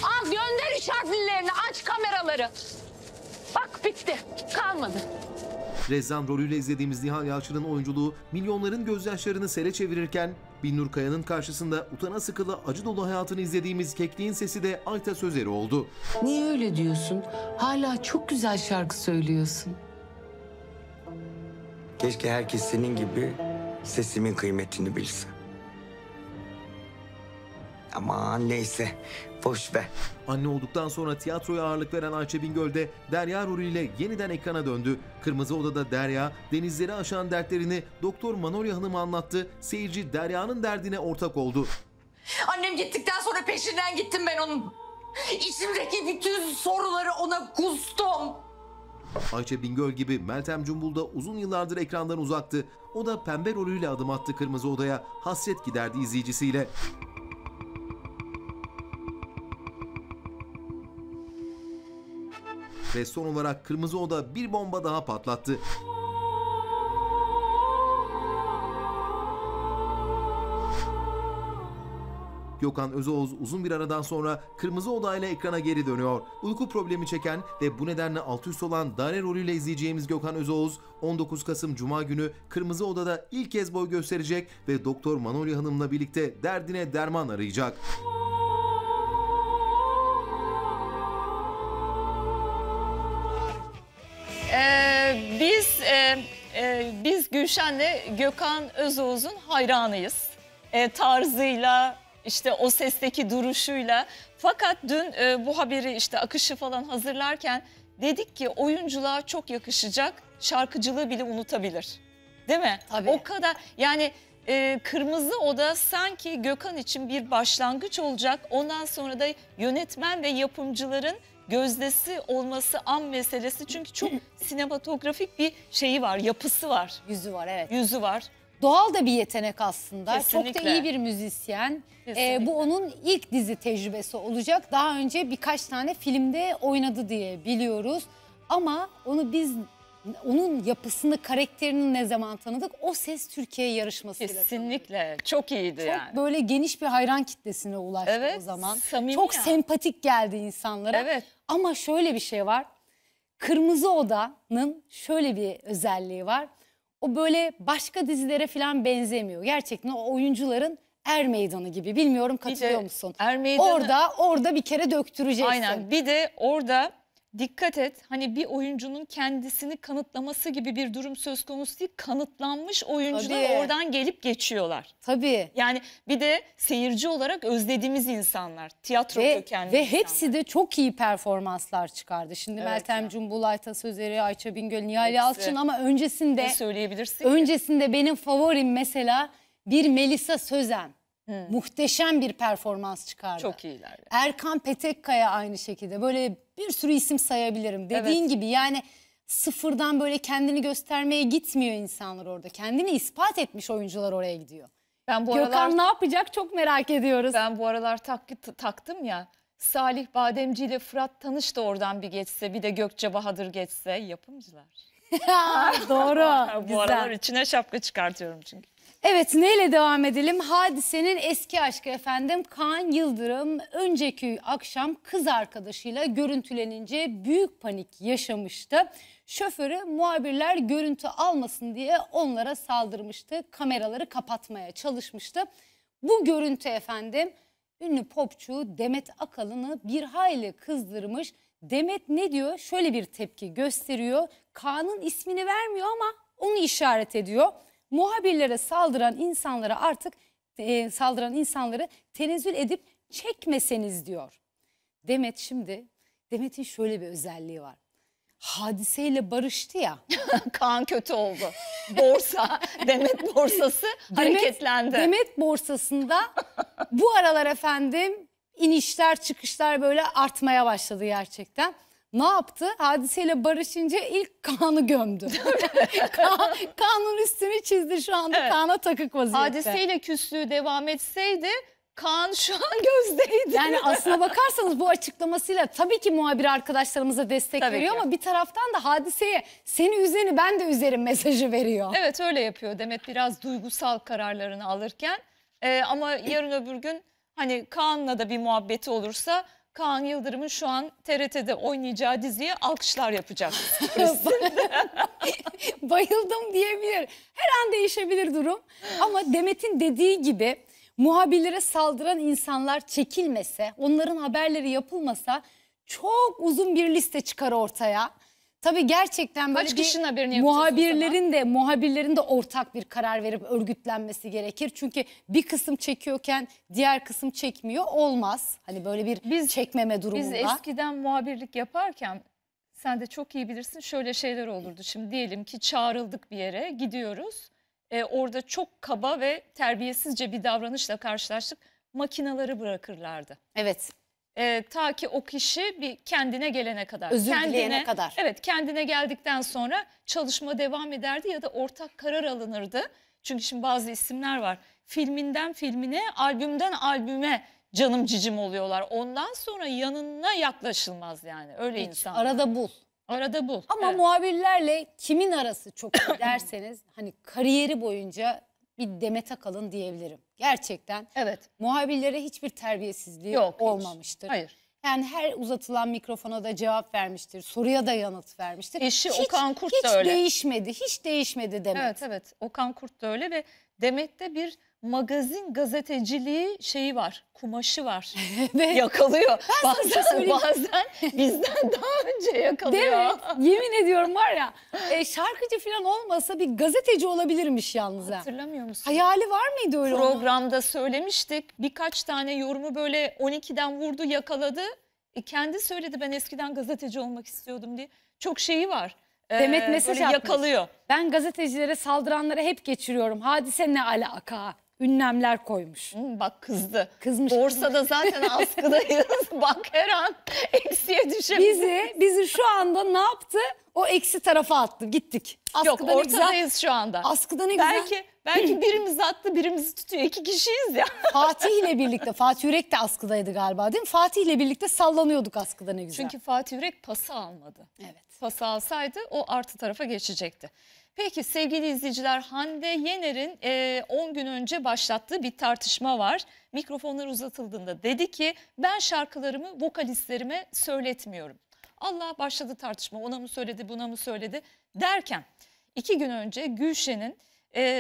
Al gönder üç harflilerini, aç kameraları. Bak bitti, kalmadı. Rezan rolüyle izlediğimiz Nihal Yalçın'ın oyunculuğu milyonların gözyaşlarını sele çevirirken Binnur Kaya'nın karşısında utana sıkıla acı dolu hayatını izlediğimiz Kekliğin Sesi de Ayta Sözeri oldu. Niye öyle diyorsun? Hala çok güzel şarkı söylüyorsun. Keşke herkes senin gibi sesimin kıymetini bilse. Aman neyse, boş ver. Anne olduktan sonra tiyatroya ağırlık veren Ayça Bingöl de Derya Ruri ile yeniden ekrana döndü. Kırmızı Oda'da Derya, denizleri aşan dertlerini Doktor Manolya Hanım'a anlattı. Seyirci Derya'nın derdine ortak oldu. Annem gittikten sonra peşinden gittim ben onun. İçimdeki bütün soruları ona kustum. Ayça Bingöl gibi Meltem Cumbul da uzun yıllardır ekrandan uzaktı. O da pembe rolüyle adım attı Kırmızı Oda'ya, hasret giderdi izleyicisiyle. Ve son olarak Kırmızı Oda bir bomba daha patlattı. Gökhan Özoğuz uzun bir aradan sonra Kırmızı Oda ile ekrana geri dönüyor. Uyku problemi çeken ve bu nedenle alt üst olan Dare rolüyle izleyeceğimiz Gökhan Özoğuz 19 Kasım Cuma günü Kırmızı Oda'da ilk kez boy gösterecek ve Doktor Manolya Hanım'la birlikte derdine derman arayacak. Biz Gülşen'le Gökhan Özoğuz'un hayranıyız. Tarzıyla, işte o sesteki duruşuyla. Fakat dün bu haberi işte akışı falan hazırlarken dedik ki oyunculuğa çok yakışacak, şarkıcılığı bile unutabilir. Değil mi? Tabii. O kadar yani Kırmızı Oda sanki Gökhan için bir başlangıç olacak. Ondan sonra da yönetmen ve yapımcıların gözdesi olması an meselesi. Çünkü çok sinematografik bir şeyi var, yapısı var. Yüzü var, evet. Yüzü var. Doğal da bir yetenek aslında. Kesinlikle. Çok da iyi bir müzisyen. Bu onun ilk dizi tecrübesi olacak. Daha önce birkaç tane filmde oynadı diye biliyoruz. Ama onu biz, onun yapısını, karakterini ne zaman tanıdık? O Ses Türkiye yarışmasıyla. Kesinlikle. Tanıdık. Çok iyiydi çok yani. Çok böyle geniş bir hayran kitlesine ulaştı evet, o zaman. Çok yani. Sempatik geldi insanlara. Evet. Ama şöyle bir şey var. Kırmızı Oda'nın şöyle bir özelliği var. O böyle başka dizilere falan benzemiyor. Gerçekten o oyuncuların er meydanı gibi. Bilmiyorum katılıyor musun? Er meydanı... Orada bir kere döktüreceksin. Aynen. Bir de orada dikkat et. Hani bir oyuncunun kendisini kanıtlaması gibi bir durum söz konusu değil. Kanıtlanmış oyuncular tabii. Oradan gelip geçiyorlar. Tabii. Yani bir de seyirci olarak özlediğimiz insanlar. Tiyatro kökenli ve insanlar. Hepsi de çok iyi performanslar çıkardı. Şimdi evet, Meltem Cumbul, Ayta Sözeri, Ayça Bingöl, Nihal Yalçın ama öncesinde... Ne söyleyebilirsin? Öncesinde ki? Benim favorim mesela bir Melisa Sözen. Muhteşem bir performans çıkardı. Çok iyiler. Yani. Erkan Petekkaya aynı şekilde. Böyle bir sürü isim sayabilirim. Dediğin gibi yani sıfırdan böyle kendini göstermeye gitmiyor insanlar orada. Kendini ispat etmiş oyuncular oraya gidiyor. Ben bu Gökhan aralar, ne yapacak çok merak ediyoruz. Ben bu aralar taktım ya. Salih Bademci ile Fırat Tanış da oradan bir geçse. Bir de Gökçe Bahadır geçse. Yapımcılar. Doğru. Bu güzel. Aralar içine şapka çıkartıyorum çünkü. Evet, neyle devam edelim? Hadise'nin eski aşkı efendim Kaan Yıldırım önceki akşam kız arkadaşıyla görüntülenince büyük panik yaşamıştı. Şoförü muhabirler görüntü almasın diye onlara saldırmıştı. Kameraları kapatmaya çalışmıştı. Bu görüntü efendim ünlü popçu Demet Akalın'ı bir hayli kızdırmış. Demet ne diyor? Şöyle bir tepki gösteriyor. Kaan'ın ismini vermiyor ama onu işaret ediyor. Muhabirlere saldıran insanlara artık saldıran insanları tenezzül edip çekmeseniz diyor. Demet şimdi, Demet'in şöyle bir özelliği var. Hadiseyle barıştı ya. Kaan kötü oldu. Borsa, Demet borsası hareketlendi. Demet borsasında bu aralar efendim inişler çıkışlar böyle artmaya başladı gerçekten. Ne yaptı? Hadiseyle barışınca ilk Kaan'ı gömdü. Kaan'ın üstünü çizdi şu anda. Evet. Kaan'a takık vaziyette. Hadiseyle küslüğü devam etseydi Kaan şu an gözdeydi. Yani aslına bakarsanız bu açıklamasıyla tabii ki muhabir arkadaşlarımıza destek tabii veriyor ki. Ama bir taraftan da Hadise'ye seni üzeni ben de üzerim mesajı veriyor. Evet öyle yapıyor. Demet biraz duygusal kararlarını alırken ama yarın öbür gün hani Kaan'la da bir muhabbeti olursa Kaan Yıldırım'ın şu an TRT'de oynayacağı diziye alkışlar yapacak. Bayıldım diyebilir. Her an değişebilir durum. Ama Demet'in dediği gibi muhabirlere saldıran insanlar çekilmese, onların haberleri yapılmasa çok uzun bir liste çıkar ortaya. Tabii gerçekten böyle muhabirlerin de ortak bir karar verip örgütlenmesi gerekir. Çünkü bir kısım çekiyorken diğer kısım çekmiyor olmaz. Hani böyle bir çekmeme durumunda. Biz eskiden muhabirlik yaparken sen de çok iyi bilirsin şöyle şeyler olurdu. Şimdi diyelim ki çağrıldık bir yere gidiyoruz. Orada çok kaba ve terbiyesizce bir davranışla karşılaştık. Makinaları bırakırlardı. Evet. Ta ki o kişi bir kendine gelene kadar. Özür dileyene kadar. Evet, kendine geldikten sonra çalışma devam ederdi ya da ortak karar alınırdı. Çünkü şimdi bazı isimler var. Filminden filmine, albümden albüme canım cicim oluyorlar. Ondan sonra yanına yaklaşılmaz yani. Öyle insan. Arada bul. Arada bul. Ama evet, muhabirlerle kimin arası çok iyi derseniz hani kariyeri boyunca bir Demet Akalın diyebilirim. Gerçekten. Evet. Muhabirlere hiçbir terbiyesizliği yok, olmamıştır. Hiç. Hayır. Yani her uzatılan mikrofona da cevap vermiştir. Soruya da yanıt vermiştir. Eşi hiç, Okan Kurt da öyle. Hiç değişmedi. Hiç değişmedi Demet. Evet evet. Okan Kurt da öyle ve Demet'te bir magazin gazeteciliği şeyi var, kumaşı var. Evet. Yakalıyor. Bazen bizden daha önce yakalıyor. Yemin ediyorum var ya, şarkıcı falan olmasa bir gazeteci olabilirmiş yalnız. Hatırlamıyor musun? Hayali var mıydı öyle? Programda onu söylemiştik. Birkaç tane yorumu böyle 12'den vurdu, yakaladı. Kendi söyledi, ben eskiden gazeteci olmak istiyordum diye. Çok şeyi var. Demet mesaj yakalıyor. Ben gazetecilere saldıranlara hep geçiriyorum. Hadise ne alaka? Ünlemler koymuş. Bak kızdı. Kızmış. Borsada zaten askıdayız. Bak her an eksiye düşebiliriz. Bizi şu anda ne yaptı? O eksi tarafa attı. Gittik. Askıda yok, ortadayız şu anda. Askıda ne güzel. Belki birimiz attı, birimizi tutuyor. İki kişiyiz ya. Fatih ile birlikte. Fatih Yürek de askıdaydı galiba değil mi? Fatih ile birlikte sallanıyorduk askıda ne güzel. Çünkü Fatih Yürek pası almadı. Evet. Pası alsaydı o artı tarafa geçecekti. Peki sevgili izleyiciler, Hande Yener'in 10 gün önce başlattığı bir tartışma var. Mikrofonlar uzatıldığında dedi ki ben şarkılarımı vokalistlerime söyletmiyorum. Allah başladı tartışma, ona mı söyledi buna mı söyledi derken 2 gün önce Gülşen'in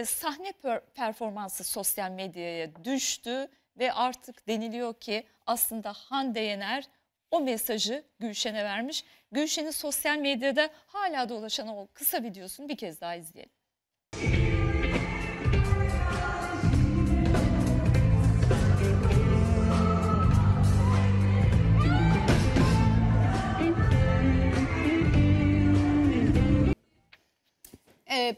sahne performansı sosyal medyaya düştü ve artık deniliyor ki aslında Hande Yener o mesajı Gülşen'e vermiş. Gülşen'in sosyal medyada hala dolaşan o kısa videosunu bir kez daha izleyelim.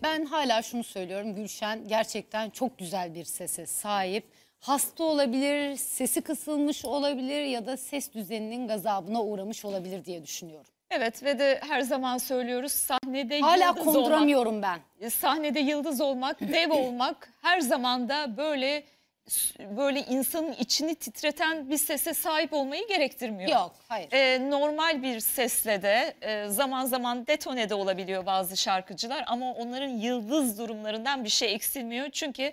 Ben hala şunu söylüyorum. Gülşen gerçekten çok güzel bir sese sahip. Hasta olabilir, sesi kısılmış olabilir ya da ses düzeninin gazabına uğramış olabilir diye düşünüyorum. Evet ve de her zaman söylüyoruz, sahnede hala yıldız olmak. Hala konduramıyorum ben. Sahnede yıldız olmak, dev olmak her zaman da böyle insanın içini titreten bir sese sahip olmayı gerektirmiyor. Yok, hayır. Normal bir sesle de zaman zaman detone de olabiliyor bazı şarkıcılar ama onların yıldız durumlarından bir şey eksilmiyor. Çünkü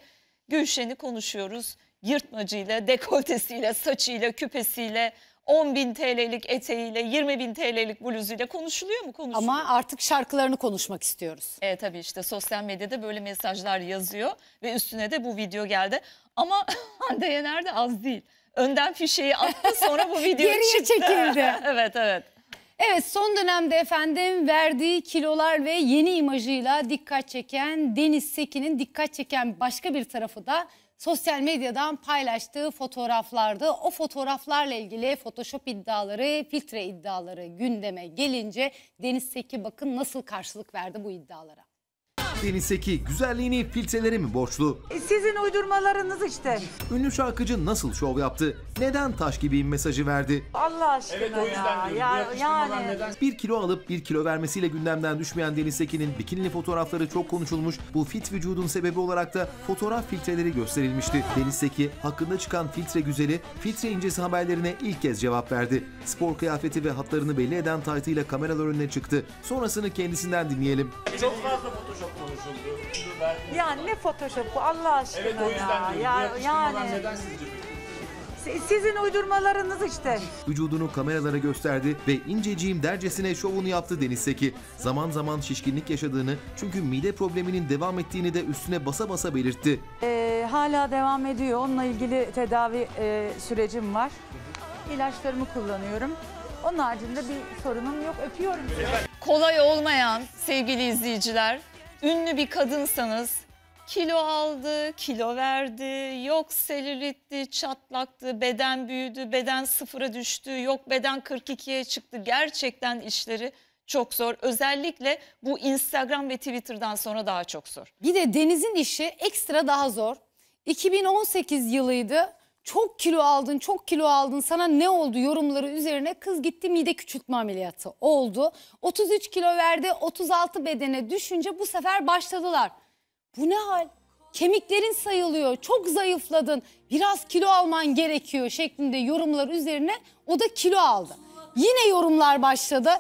Gülşen'i konuşuyoruz. Yırtmacıyla, dekoltesiyle, saçıyla, küpesiyle, 10.000 TL'lik eteğiyle, 20.000 TL'lik bluzuyla konuşuluyor mu? Konuşuluyor. Ama artık şarkılarını konuşmak istiyoruz. Tabii işte sosyal medyada böyle mesajlar yazıyor ve üstüne de bu video geldi. Ama Hande Yener de az değil. Önden fişeyi attı, sonra bu video geriye çekildi. Evet, evet. Evet, son dönemde efendim verdiği kilolar ve yeni imajıyla dikkat çeken Deniz Seki'nin dikkat çeken başka bir tarafı da sosyal medyadan paylaştığı fotoğraflardı. O fotoğraflarla ilgili Photoshop iddiaları, filtre iddiaları gündeme gelince Deniz Seki bakın nasıl karşılık verdi bu iddialara. Deniz Seki güzelliğini filtrelere mi borçlu? Sizin uydurmalarınız işte. Ünlü şarkıcı nasıl şov yaptı? Neden taş gibiyim mesajı verdi? Allah aşkına evet, o yüzden yani. Bir kilo alıp 1 kilo vermesiyle gündemden düşmeyen Deniz Seki'nin bikinili fotoğrafları çok konuşulmuş. Bu fit vücudun sebebi olarak da fotoğraf filtreleri gösterilmişti. Deniz Seki hakkında çıkan filtre güzeli, filtre incesi haberlerine ilk kez cevap verdi. Spor kıyafeti ve hatlarını belli eden taytıyla kameralar önüne çıktı. Sonrasını kendisinden dinleyelim. Çok fazla Photoshop konuşuldu. Yani ne Photoshop bu Allah aşkına evet, o yüzden yani. Neden sizce? Sizin uydurmalarınız işte. Vücudunu kameralara gösterdi ve inceciğim dercesine şovunu yaptı Deniz Seki. Zaman zaman şişkinlik yaşadığını çünkü mide probleminin devam ettiğini de üstüne basa basa belirtti. Hala devam ediyor. Onunla ilgili tedavi sürecim var. İlaçlarımı kullanıyorum. Onun haricinde bir sorunum yok. Öpüyorum. Kolay olmayan sevgili izleyiciler, ünlü bir kadınsanız kilo aldı, kilo verdi, yok selülitti, çatlaktı, beden büyüdü, beden sıfıra düştü, yok beden 42'ye çıktı. Gerçekten işleri çok zor. Özellikle bu Instagram ve Twitter'dan sonra daha çok zor. Bir de Deniz'in işi ekstra daha zor. 2018 yılıydı. çok kilo aldın, çok kilo aldın, sana ne oldu yorumları üzerine kız gitti mide küçültme ameliyatı oldu. 33 kilo verdi, 36 bedene düşünce bu sefer başladılar. Bu ne hal? Kemiklerin sayılıyor, çok zayıfladın, biraz kilo alman gerekiyor şeklinde yorumlar üzerine o da kilo aldı. Yine yorumlar başladı.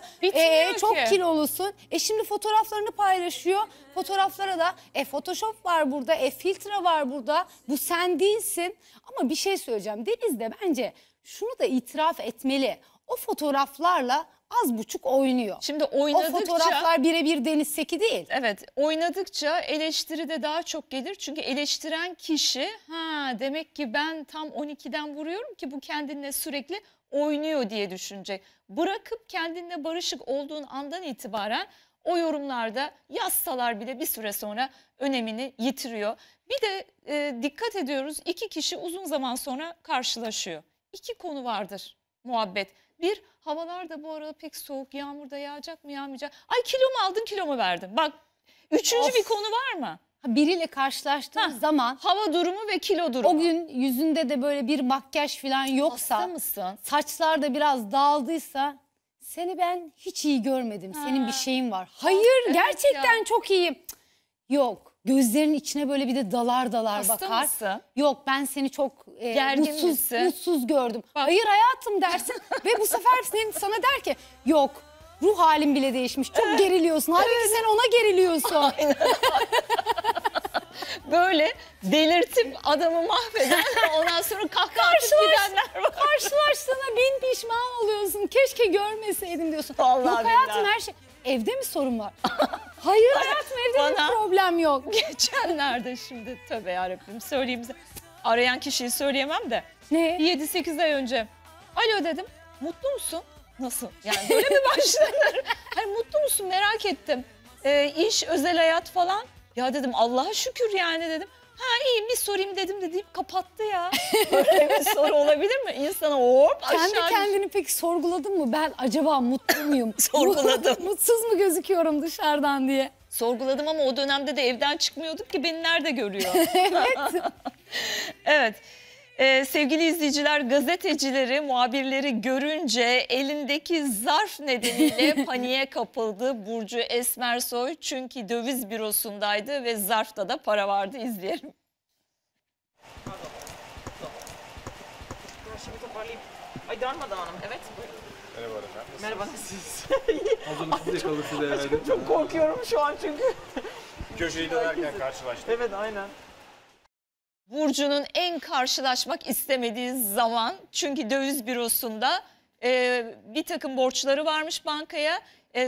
Çok kilolusun. Şimdi fotoğraflarını paylaşıyor. Fotoğraflara da Photoshop var burada, filtre var burada. Bu sen değilsin. Ama bir şey söyleyeceğim. Deniz de bence şunu da itiraf etmeli. O fotoğraflarla az buçuk oynuyor. Şimdi oynadıkça... O fotoğraflar birebir Deniz Seki değil. Evet, oynadıkça eleştiri de daha çok gelir. Çünkü eleştiren kişi, ha demek ki ben tam 12'den vuruyorum ki bu kendine sürekli oynuyor diye düşünecek. Bırakıp kendinle barışık olduğun andan itibaren o yorumlarda yazsalar bile bir süre sonra önemini yitiriyor. Bir de dikkat ediyoruz, iki kişi uzun zaman sonra karşılaşıyor. İki konu vardır muhabbet. Bir, havalar da bu arada pek soğuk, yağmur da yağacak mı yağmayacak. Ay kilo mu aldın kilo mu verdin? Bak üçüncü bir konu var mı? Biriyle karşılaştığımız zaman hava durumu ve kilo durumu. O gün yüzünde de böyle bir makyaj falan yoksa, hasta mısın? Saçlar da biraz dağıldıysa, seni ben hiç iyi görmedim. Senin bir şeyin var. Hayır, evet, gerçekten ya. Çok iyiyim. Yok, gözlerinin içine böyle bir de dalar dalar hasta bakar. Mısın? Yok, ben seni çok mutsuz gördüm. Bak. Hayır hayatım dersin ve bu sefer senin sana der ki yok. Ruh halin bile değişmiş. Çok geriliyorsun. Halbuki sen ona geriliyorsun. Böyle delirtip adamı mahveden, ondan sonra kahkahatıp gidenler var. Karşılaştığına bin pişman oluyorsun. Keşke görmeseydim diyorsun. Vallahi yok hayatım billahi. Her şey. Evde mi sorun var? Hayır hayatım evde bir problem yok. Geçenlerde şimdi tövbe yarabbim söyleyeyim size. Arayan kişiyi söyleyemem de. Ne? 7-8 ay önce. Alo dedim. Mutlu musun? Nasıl? Yani böyle mi başlanır? Hani mutlu musun merak ettim. İş, özel hayat falan. Ya dedim Allah'a şükür yani dedim. Ha iyiyim bir sorayım dedim de deyip kapattı ya. Böyle bir soru olabilir mi? İnsana hop aşağı. Kendi kendini peki sorguladın mı? Ben acaba mutlu muyum? Sorguladım. Mutsuz mu gözüküyorum dışarıdan diye. Sorguladım ama o dönemde de evden çıkmıyorduk ki beni nerede görüyor? Evet. Evet. Sevgili izleyiciler, gazetecileri, muhabirleri görünce elindeki zarf nedeniyle paniğe kapıldı Burcu Esmersoy. Çünkü döviz bürosundaydı ve zarfta da para vardı. İzleyelim. Ay darmadan hanım, evet buyurun. Merhaba efendim. Merhaba siz. Hazırlıklı yakaladı size herhalde. Çok korkuyorum şu an çünkü. Köşeyi dönerken karşılaştık. Evet aynen. Burcu'nun en karşılaşmak istemediği zaman, çünkü döviz bürosunda bir takım borçları varmış bankaya,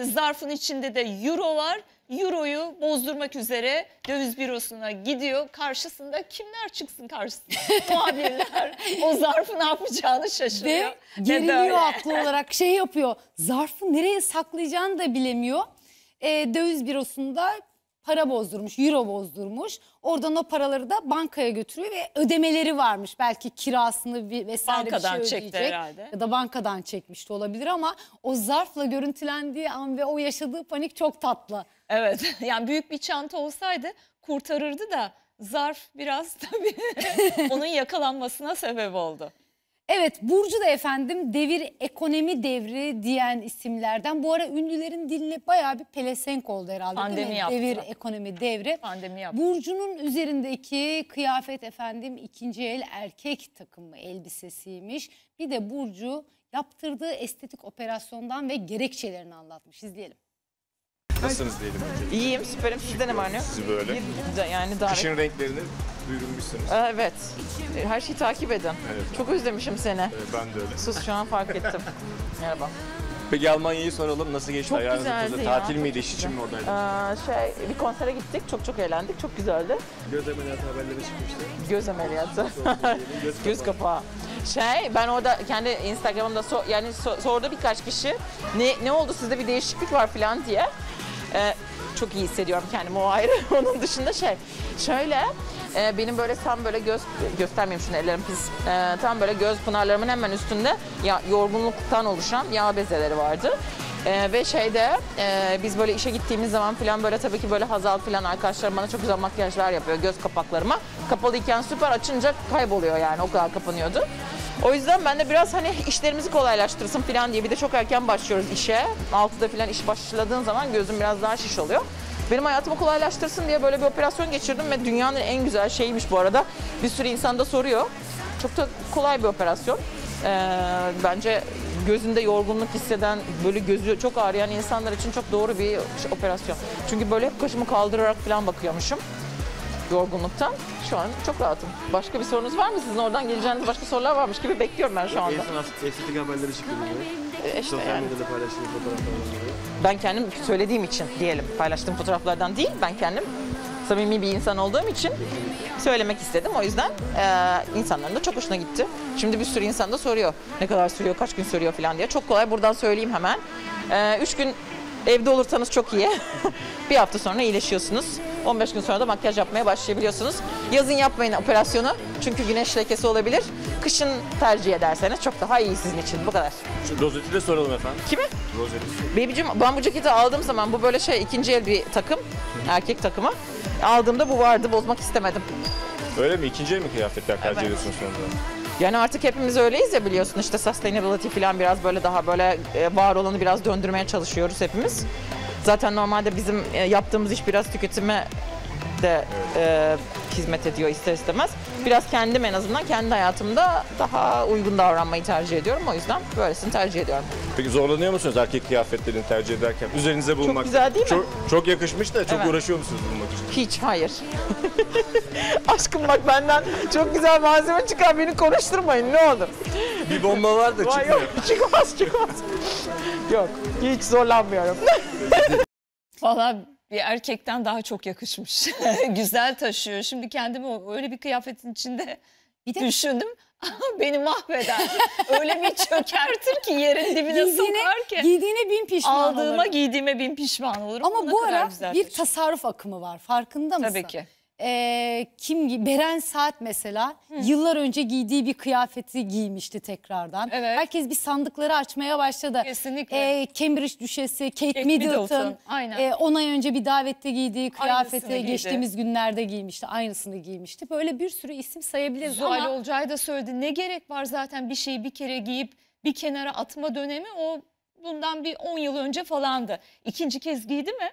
zarfın içinde de euro var, euroyu bozdurmak üzere döviz bürosuna gidiyor, karşısında kimler çıksın karşısında, muhabirler o zarfı ne yapacağını şaşırıyor. Ve geriliyor haklı olarak, şey yapıyor, zarfı nereye saklayacağını da bilemiyor, döviz bürosunda para bozdurmuş, euro bozdurmuş. Oradan o paraları da bankaya götürüyor ve ödemeleri varmış. Belki kirasını vesaire bankadan bir şey ödeyecek. Çekti herhalde. Ya da bankadan çekmişti olabilir ama o zarfla görüntülendiği an ve o yaşadığı panik çok tatlı. Evet, yani büyük bir çanta olsaydı kurtarırdı da zarf biraz tabii onun yakalanmasına sebep oldu. Evet, Burcu da efendim devir, ekonomi devri diyen isimlerden. Bu ara ünlülerin diline bayağı bir pelesenk oldu herhalde. Pandemi yaptı. Devir, ekonomi devri. Pandemi yaptı. Burcu'nun üzerindeki kıyafet efendim ikinci el erkek takımı elbisesiymiş. Bir de Burcu yaptırdığı estetik operasyondan ve gerekçelerini anlatmış. İzleyelim. Nasılsınız diyelim önce? İyiyim, süperim. Sizden emanet. Sizi böyle. Yani daha kışın renklerini duyurmuşsunuz. Evet. Her şeyi takip edin. Evet. Çok özlemişim seni. Evet, ben de öyle. Sus şu an fark ettim. Merhaba. Peki Almanya'yı soralım. Nasıl geçti? Çok güzeldi ya. Tatil miydi? İş için mi oradaydınız? Bir konsere gittik. Çok eğlendik. Çok güzeldi. Göz ameliyatı haberleri çıkmıştı. Göz ameliyatı. Göz kapağı. Ben orada kendi Instagram'da sordu birkaç kişi. Ne oldu sizde bir değişiklik var falan diye. Çok iyi hissediyorum kendimi o ayrı. Onun dışında benim böyle tam böyle göstermeyeyim şunu ellerim pis. Tam böyle göz pınarlarımın hemen üstünde yorgunluktan oluşan yağ bezeleri vardı. Ve şeyde biz böyle işe gittiğimiz zaman falan böyle tabii ki böyle Hazal falan arkadaşlarım bana çok güzel makyajlar yapıyor göz kapaklarıma. Kapalıyken süper, açınca kayboluyor yani, o kadar kapanıyordu. O yüzden ben de biraz hani işlerimizi kolaylaştırsın falan diye, bir de çok erken başlıyoruz işe. 6'da falan iş başladığın zaman gözüm biraz daha şiş oluyor. Benim hayatımı kolaylaştırsın diye böyle bir operasyon geçirdim ve dünyanın en güzel şeyiymiş bu arada. Bir sürü insan da soruyor. Çok da kolay bir operasyon. Bence gözünde yorgunluk hisseden, böyle gözü çok ağrıyan insanlar için çok doğru bir operasyon. Çünkü böyle hep kaşımı kaldırarak falan bakıyormuşum yorgunluktan. Şu an çok rahatım. Başka bir sorunuz var mı? Sizin oradan geleceğiniz başka sorular varmış gibi bekliyorum ben şu anda. Estetik haberleri çıkıyor. İşte yani. Ben kendim söylediğim için diyelim. Paylaştığım fotoğraflardan değil, ben kendim samimi bir insan olduğum için söylemek istedim. O yüzden insanların da çok hoşuna gitti. Şimdi bir sürü insan da soruyor. Ne kadar sürüyor, kaç gün sürüyor falan diye. Çok kolay, buradan söyleyeyim hemen. 3 gün evde olursanız çok iyi. Bir hafta sonra iyileşiyorsunuz. 15 gün sonra da makyaj yapmaya başlayabiliyorsunuz. Yazın yapmayın operasyonu. Çünkü güneş lekesi olabilir. Kışın tercih ederseniz çok daha iyi sizin için. Bu kadar. Şu rozeti de soralım efendim. Kimi? Rozeti. Bebicim, ben bu ceketi aldığım zaman, bu böyle şey ikinci el bir takım. Erkek takımı. Aldığımda bu vardı. Bozmak istemedim. Öyle mi? İkinci el mi kıyafetler tercih ediyorsunuz sonunda? Yani artık hepimiz öyleyiz ya, biliyorsun işte sustainability falan, biraz böyle daha böyle var olanı biraz döndürmeye çalışıyoruz hepimiz. Zaten normalde bizim yaptığımız iş biraz tüketime de hizmet ediyor ister istemez. Biraz kendim, en azından kendi hayatımda daha uygun davranmayı tercih ediyorum. O yüzden böylesini tercih ediyorum. Peki zorlanıyor musunuz erkek kıyafetlerini tercih ederken? Üzerinize bulmak. Çok güzel değil mi? Çok yakışmış da çok uğraşıyor musunuz bulmak için? Hiç, hayır. Aşkım bak, benden çok güzel malzeme çıkar, beni konuşturmayın ne olur. Bir bomba var da çıkmıyor. Yok, çıkmaz. Yok, hiç zorlanmıyorum. Vallahi bir erkekten daha çok yakışmış. Güzel taşıyor. Şimdi kendimi öyle bir kıyafetin içinde düşündüm. Beni mahveder. Öyle bir çökertir ki yerin dibine sokar ki. Giydiğine bin pişman olurum. Aldığıma giydiğime bin pişman olurum. Ama bu ara bir tasarruf akımı var. Farkında mısın? Tabii ki. Beren Saat mesela yıllar önce giydiği bir kıyafeti giymişti tekrardan. Evet. Herkes bir sandıkları açmaya başladı. Kesinlikle. Cambridge Düşesi, Kate Middleton. Aynen. 10 ay önce bir davette giydiği kıyafeti geçtiğimiz günlerde giymişti. Aynısını giymişti. Böyle bir sürü isim sayabiliriz. Zuhal Olcay da söyledi. Ne gerek var zaten bir şeyi bir kere giyip bir kenara atma dönemi, o bundan bir 10 yıl önce falandı. İkinci kez giydi mi?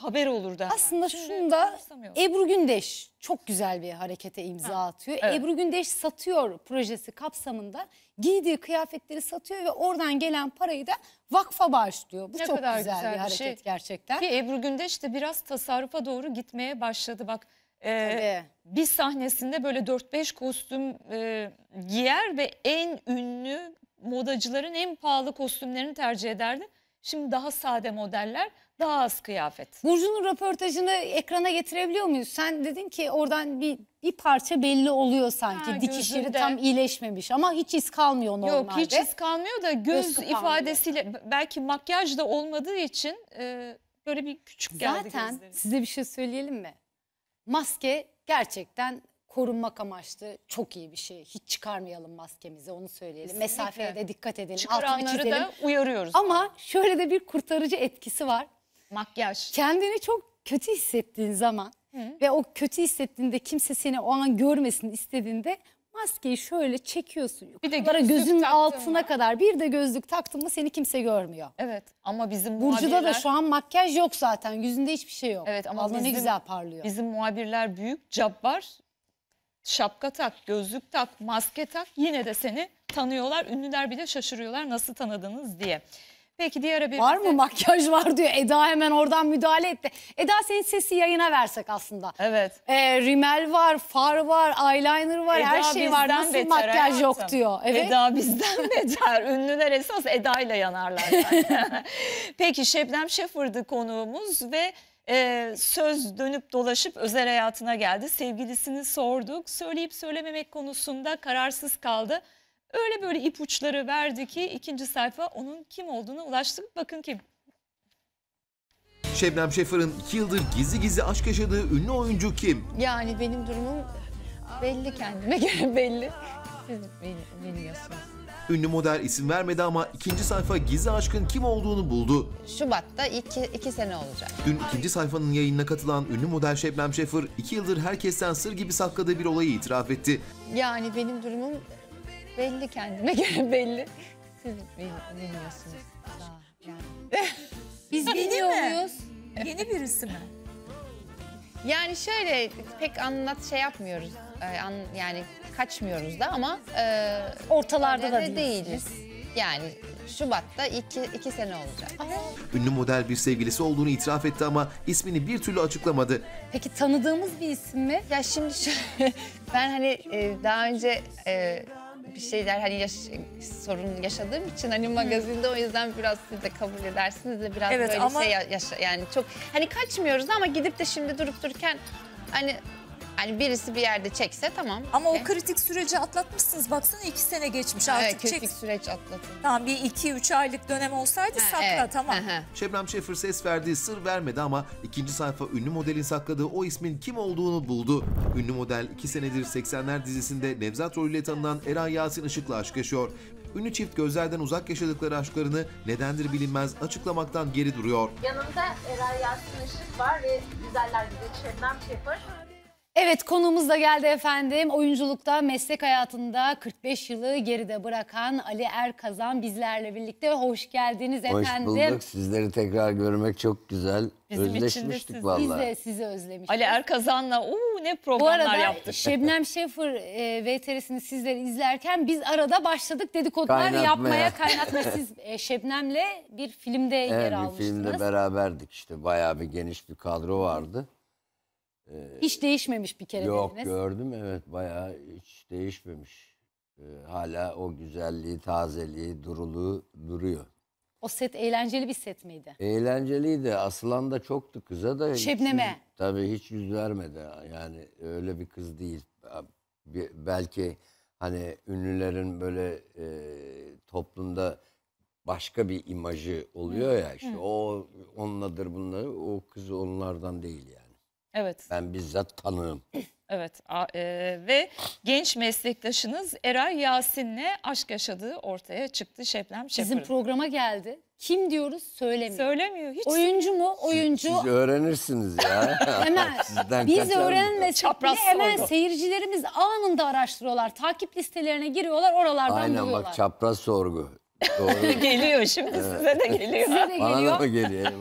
Haber olur da. Aslında şunda Ebru Gündeş çok güzel bir harekete imza atıyor. Evet. Ebru Gündeş Satıyor projesi kapsamında giydiği kıyafetleri satıyor ve oradan gelen parayı da vakfa bağışlıyor. Bu ne çok güzel bir hareket gerçekten. Ki Ebru Gündeş de biraz tasarrufa doğru gitmeye başladı. Bak bir sahnesinde böyle 4-5 kostüm giyer ve en ünlü modacıların en pahalı kostümlerini tercih ederdi. Şimdi daha sade modeller, daha az kıyafet. Burcu'nun röportajını ekrana getirebiliyor muyuz? Sen dedin ki oradan bir parça belli oluyor sanki. Dikişleri tam iyileşmemiş ama hiç iz kalmıyor normalde. Yok, hiç iz kalmıyor da göz ifadesiyle, belki makyaj da olmadığı için böyle bir küçük geldi. Zaten size bir şey söyleyelim mi? Maske gerçekten korunmak amaçlı çok iyi bir şey. Hiç çıkarmayalım maskemizi, onu söyleyelim. Kesinlikle. Mesafeye de dikkat edelim. Çıkaranları da uyarıyoruz. Ama şöyle de bir kurtarıcı etkisi var. Makyaj. Kendini çok kötü hissettiğin zaman ve o kötü hissettiğinde kimse seni o an görmesini istediğinde maskeyi şöyle çekiyorsun. Bir de gözünün altına kadar, bir de gözlük taktın mı seni kimse görmüyor. Evet ama bizim muhabirler... Burcu'da da şu an makyaj yok zaten, yüzünde hiçbir şey yok. Evet ama ne güzel parlıyor. Bizim muhabirler büyük cabbar. Şapka tak, gözlük tak, maske tak, yine de seni tanıyorlar. Ünlüler bile şaşırıyorlar nasıl tanıdınız diye. Peki diğer haberimiz... Var mı makyaj var diyor. Eda hemen oradan müdahale etti. Eda, senin sesi yayına versek aslında. Evet. Rimel var, far var, eyeliner var, Eda her şey var. Nasıl makyaj hayatım yok diyor. Evet. Eda bizden beter. Ünlüler esas Eda ile yanarlar. Peki Şebnem Şefer'di konuğumuz ve... söz dönüp dolaşıp özel hayatına geldi. Sevgilisini sorduk. Söyleyip söylememek konusunda kararsız kaldı. Öyle böyle ipuçları verdi ki ikinci sayfa onun kim olduğuna ulaştık. Bakın kim. Şebnem Şefer'in 2 yıldır gizli aşk yaşadığı ünlü oyuncu kim? Yani benim durumum belli, kendime göre belli. Siz beni biliyorsunuz. Ünlü model isim vermedi ama ikinci sayfa gizli aşkın kim olduğunu buldu. Şubat'ta iki sene olacak. Dün ikinci sayfanın yayınına katılan ünlü model Şebnem Şefer 2 yıldır herkesten sır gibi sakladığı bir olayı itiraf etti. Yani benim durumum belli, kendime göre belli. Siz bilmiyorsunuz daha yani. Biz biliyor muyuz? Yeni birisi mi? Yani şöyle pek yapmıyoruz. Yani kaçmıyoruz da ama ortalarda da değiliz. Yani Şubat'ta iki sene olacak. Aa. Ünlü model bir sevgilisi olduğunu itiraf etti ama ismini bir türlü açıklamadı. Peki tanıdığımız bir isim mi? Ya şimdi ben hani daha önce bir şeyler hani sorun yaşadığım için hani magazinde, o yüzden biraz siz de kabul edersiniz de biraz evet, böyle ama... yani çok hani kaçmıyoruz ama gidip de şimdi durup dururken hani birisi bir yerde çekse tamam. Ama okay. O kritik süreci atlatmışsınız. Baksana 2 sene geçmiş artık. Evet, kritik süreç atlatın. Tamam, bir 2-3 aylık dönem olsaydı sakla evet. Tamam. Şebnem Şefer ses verdiği sır vermedi ama ikinci sayfa ünlü modelin sakladığı o ismin kim olduğunu buldu. Ünlü model 2 senedir 80'ler dizisinde Nevzat rolüyle tanınan Eray Yasin Işık'la aşk yaşıyor. Ünlü çift gözlerden uzak yaşadıkları aşklarını nedendir bilinmez açıklamaktan geri duruyor. Yanımda Eray Yasin Işık var ve güzeller güzeli Şebnem Şefer. Evet, konuğumuz da geldi efendim. Oyunculukta, meslek hayatında 45 yılı geride bırakan Ali Erkazan bizlerle birlikte. Hoş geldiniz efendim. Hoş bulduk. Sizleri tekrar görmek çok güzel. Bizim özleşmiştik vallahi. Biz de sizi özlemiştik. Ali Erkazan'la ne programlar yaptık. Bu arada yaptık. Şebnem Şefer VTR'sini sizleri izlerken biz arada başladık dedikodular kaynatmaya. Siz Şebnem'le bir filmde yer almıştınız. Evet, bir filmde beraberdik işte. Bayağı bir geniş bir kadro vardı. Hiç değişmemiş bir kere. Yok dediniz. Gördüm, evet, bayağı hiç değişmemiş. Hala o güzelliği, tazeliği, duruluğu duruyor. O set eğlenceli bir set miydi? Eğlenceliydi. Aslan da çoktu, kıza da. Şebnem'e. Tabii hiç yüz vermedi. Yani öyle bir kız değil. Belki hani ünlülerin böyle toplumda başka bir imajı oluyor ya. İşte o onladır bunları. O kız onlardan değil yani. Evet. Ben bizzat tanığım. Evet ve genç meslektaşınız Eray Yasin'le aşk yaşadığı ortaya çıktı Şebnem Şefer'in. Bizim programa geldi. Kim diyoruz? Söylemiyor. Söylemiyor. Hiç. Oyuncu mu? Oyuncu. Siz öğrenirsiniz ya. Hemen. Biz öğrenmesek bile hemen seyircilerimiz anında araştırıyorlar. Takip listelerine giriyorlar, oralardan buluyorlar. Aynen bak, çapraz sorgu. Doğru. Geliyor şimdi, evet. Size de geliyor. Size de geliyor. Da geliyor.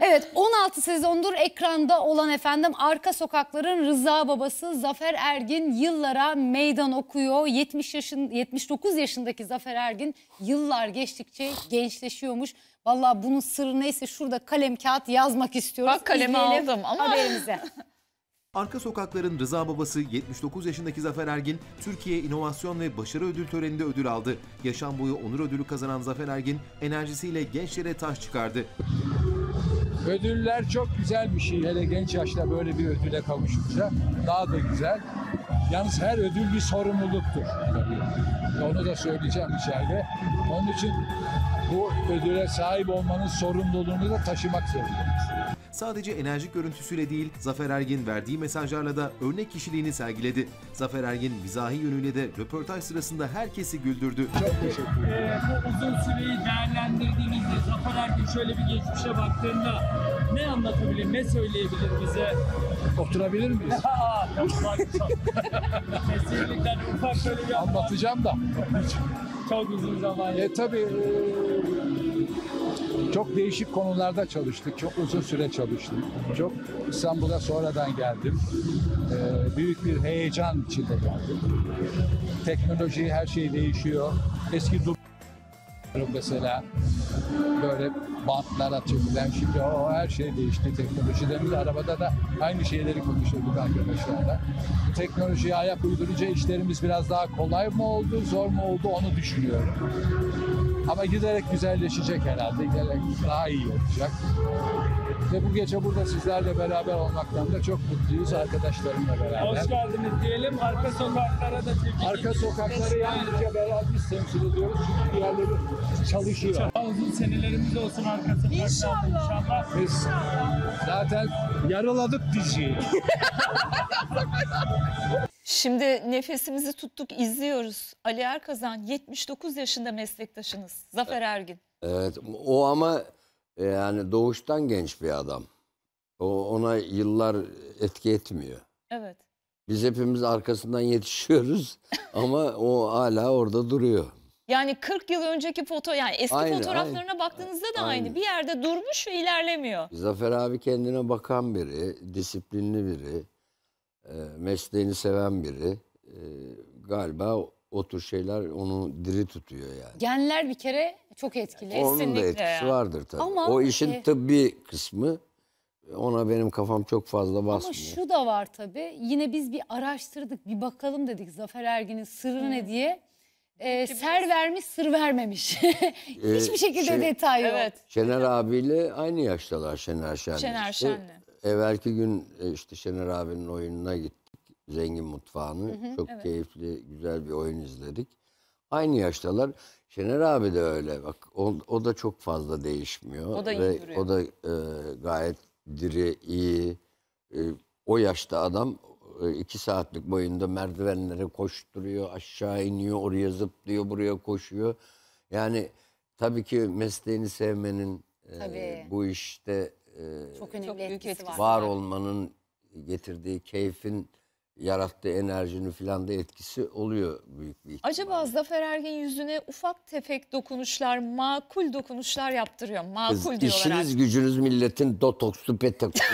Evet, 16 sezondur ekranda olan efendim Arka Sokakların Rıza babası Zafer Ergin yıllara meydan okuyor. 79 yaşındaki Zafer Ergin yıllar geçtikçe gençleşiyormuş. Vallahi bunun sırrı neyse şurada kalem kağıt yazmak istiyoruz. Bak kalemi aldım ama haberimize. Arka Sokakların Rıza babası 79 yaşındaki Zafer Ergin, Türkiye İnovasyon ve Başarı Ödül Töreni'nde ödül aldı. Yaşam boyu onur ödülü kazanan Zafer Ergin, enerjisiyle gençlere taş çıkardı. Ödüller çok güzel bir şey. Hele genç yaşta böyle bir ödüle kavuşunca daha da güzel. Yalnız her ödül bir sorumluluktur. Tabii. Onu da söyleyeceğim içeride. Onun için bu ödüle sahip olmanın sorumluluğunu da taşımak zorundayız. Sadece enerjik görüntüsüyle değil, Zafer Ergin verdiği mesajlarla da örnek kişiliğini sergiledi. Zafer Ergin mizahi yönüyle de röportaj sırasında herkesi güldürdü. Çok teşekkür ederim. Bu uzun süreyi değerlendirdiğinizde Zafer Ergin şöyle bir geçmişe baktığında ne anlatabilir, ne söyleyebilir bize? Oturabilir miyiz? Kesinlikle ufak şöyle bir anlatacağım da. Çok uzun zaman. Tabii. Çok değişik konularda çalıştık, çok uzun süre çalıştık. Çok İstanbul'a sonradan geldim. Büyük bir heyecan içinde geldim. Teknoloji, her şey değişiyor. Eski dublörler mesela böyle bantlar atıyorlar. Şimdi o her şey değişti. Teknolojide de, arabada da aynı şeyleri konuşuyorduk arkadaşlarla. Teknolojiye ayak uydurunca işlerimiz biraz daha kolay mı oldu, zor mu oldu onu düşünüyorum. Ama giderek güzelleşecek herhalde, giderek daha iyi olacak. Ve bu gece burada sizlerle beraber olmaktan da çok mutluyuz, arkadaşlarımla beraber. Hoş geldiniz diyelim, Arka Sokaklara da Türkiye'de. Arka Sokakları yalnızca beraber biz temsil ediyoruz çünkü diğerleri çalışıyor. Çok uzun senelerimiz olsun Arka Sokaklar'da inşallah. Biz zaten yaraladık diziyi. Şimdi nefesimizi tuttuk, izliyoruz. Ali Erkazan 79 yaşında meslektaşınız. Zafer Ergin. Evet, o ama yani doğuştan genç bir adam. O, ona yıllar etki etmiyor. Evet. Biz hepimiz arkasından yetişiyoruz ama o hala orada duruyor. Yani 40 yıl önceki yani eski fotoğraflarına baktığınızda da aynı. Bir yerde durmuş ve ilerlemiyor. Zafer abi kendine bakan biri, disiplinli biri, mesleğini seven biri. Galiba o tür şeyler onu diri tutuyor yani. Genler bir kere çok etkili. Yani onun kesinlikle da etkisi vardır tabii. Ama o işin tıbbi kısmı, ona benim kafam çok fazla basmıyor. Ama şu da var tabii. Yine biz bir araştırdık, bir bakalım dedik Zafer Ergin'in sırrı ne diye. Ser vermiş, sır vermemiş. Hiçbir şekilde detay yok. Evet. Şener abiyle aynı yaştalar, Şener Şen'le. Şener Şen'le. Evvelki gün işte Şener abinin oyununa gittik. Zengin Mutfağı'nı. Çok keyifli, güzel bir oyun izledik. Aynı yaştalar. Şener abi de öyle. Bak o da çok fazla değişmiyor. O da iyi duruyor. O da gayet diri, iyi. O yaşta adam 2 saatlik boyunda merdivenlere koşturuyor, aşağı iniyor, oraya zıplıyor, buraya koşuyor. Yani tabii ki mesleğini sevmenin, bu işte çok önemli var olmanın getirdiği keyfin, yarattığı enerjinin filan da etkisi oluyor büyük bir ihtimalle. Acaba Zafer Ergin yüzüne ufak tefek dokunuşlar, makul dokunuşlar yaptırıyor. Makul diyorlar. İşiniz gücünüz milletin dotoksu petoksu.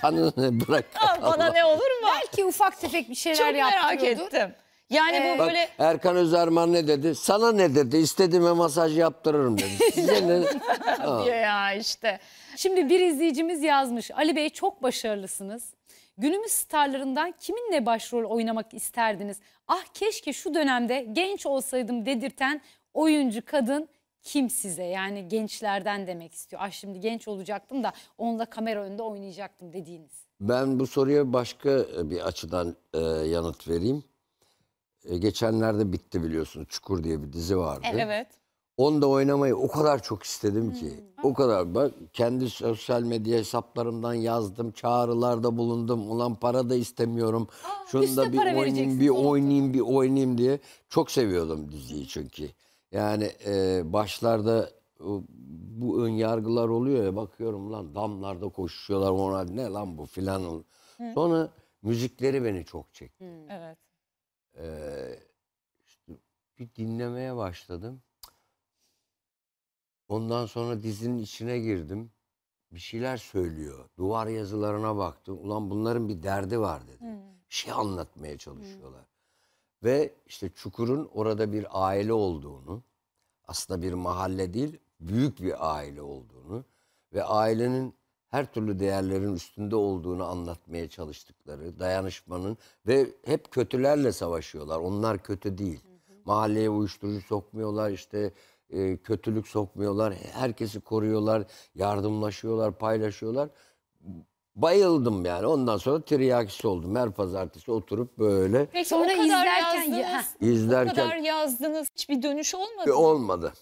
Sana ne bırak. Bana ne olur mu? Belki ufak tefek bir şeyler yaptırıyordur. Çok merak ettim. Yani bu böyle... Bak, Erkan Özerman ne dedi? Sana ne dedi? İstediğime masaj yaptırırım dedi. Size ne? Ya işte. Şimdi bir izleyicimiz yazmış. Ali Bey çok başarılısınız. Günümüz starlarından kiminle başrol oynamak isterdiniz? Ah keşke şu dönemde genç olsaydım dedirten oyuncu kadın kim size? Yani gençlerden demek istiyor. Ah şimdi genç olacaktım da onunla kamera önünde oynayacaktım dediğiniz. Ben bu soruya başka bir açıdan yanıt vereyim. Geçenlerde bitti biliyorsunuz. Çukur diye bir dizi vardı. Evet. Onda oynamayı o kadar çok istedim ki. O kadar. Bak kendi sosyal medya hesaplarımdan yazdım. Çağrılarda bulundum. Ulan para da istemiyorum. Şunu da bir oynayayım diye. Çok seviyordum diziyi çünkü. Yani başlarda bu önyargılar oluyor ya. Bakıyorum lan damlarda koşuyorlar. Ona ne lan bu filan. Sonra müzikleri beni çok çekti. Evet. İşte bir dinlemeye başladım. Ondan sonra dizinin içine girdim. Bir şeyler söylüyor. Duvar yazılarına baktım. Ulan bunların bir derdi var dedim. Bir şey anlatmaya çalışıyorlar. Ve işte Çukur'un orada bir aile olduğunu, aslında bir mahalle değil, büyük bir aile olduğunu ve ailenin her türlü değerlerin üstünde olduğunu anlatmaya çalıştıkları, dayanışmanın ve hep kötülerle savaşıyorlar. Onlar kötü değil. Mahalleye uyuşturucu sokmuyorlar, işte kötülük sokmuyorlar. Herkesi koruyorlar, yardımlaşıyorlar, paylaşıyorlar. Bayıldım yani. Ondan sonra tiryakisi oldum. Her pazartesi oturup böyle. Peki sonra o kadar yazdınız. Hiçbir dönüş olmadı mı? Olmadı.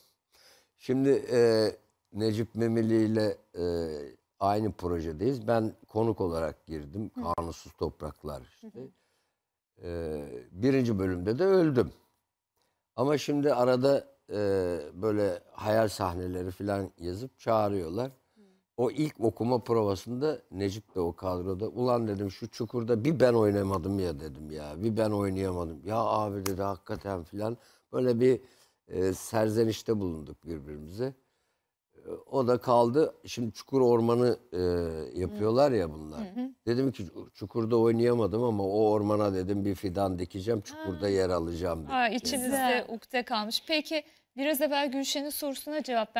Şimdi Necip Memili ile aynı projedeyiz. Ben konuk olarak girdim. Kanunsuz Topraklar işte. Birinci bölümde de öldüm. Ama şimdi arada böyle hayal sahneleri falan yazıp çağırıyorlar. O ilk okuma provasında Necip de o kadroda. Ulan dedim şu Çukur'da bir ben oynamadım ya dedim ya. Bir ben oynayamadım. Ya abi dedi hakikaten falan. Böyle bir serzenişte bulunduk birbirimize. O da kaldı. Şimdi Çukur Ormanı yapıyorlar ya bunlar. Dedim ki Çukur'da oynayamadım ama o ormana dedim bir fidan dikeceğim. Çukur'da yer alacağım. İçinizde ukde kalmış. Peki biraz evvel Gülşen'in sorusuna cevap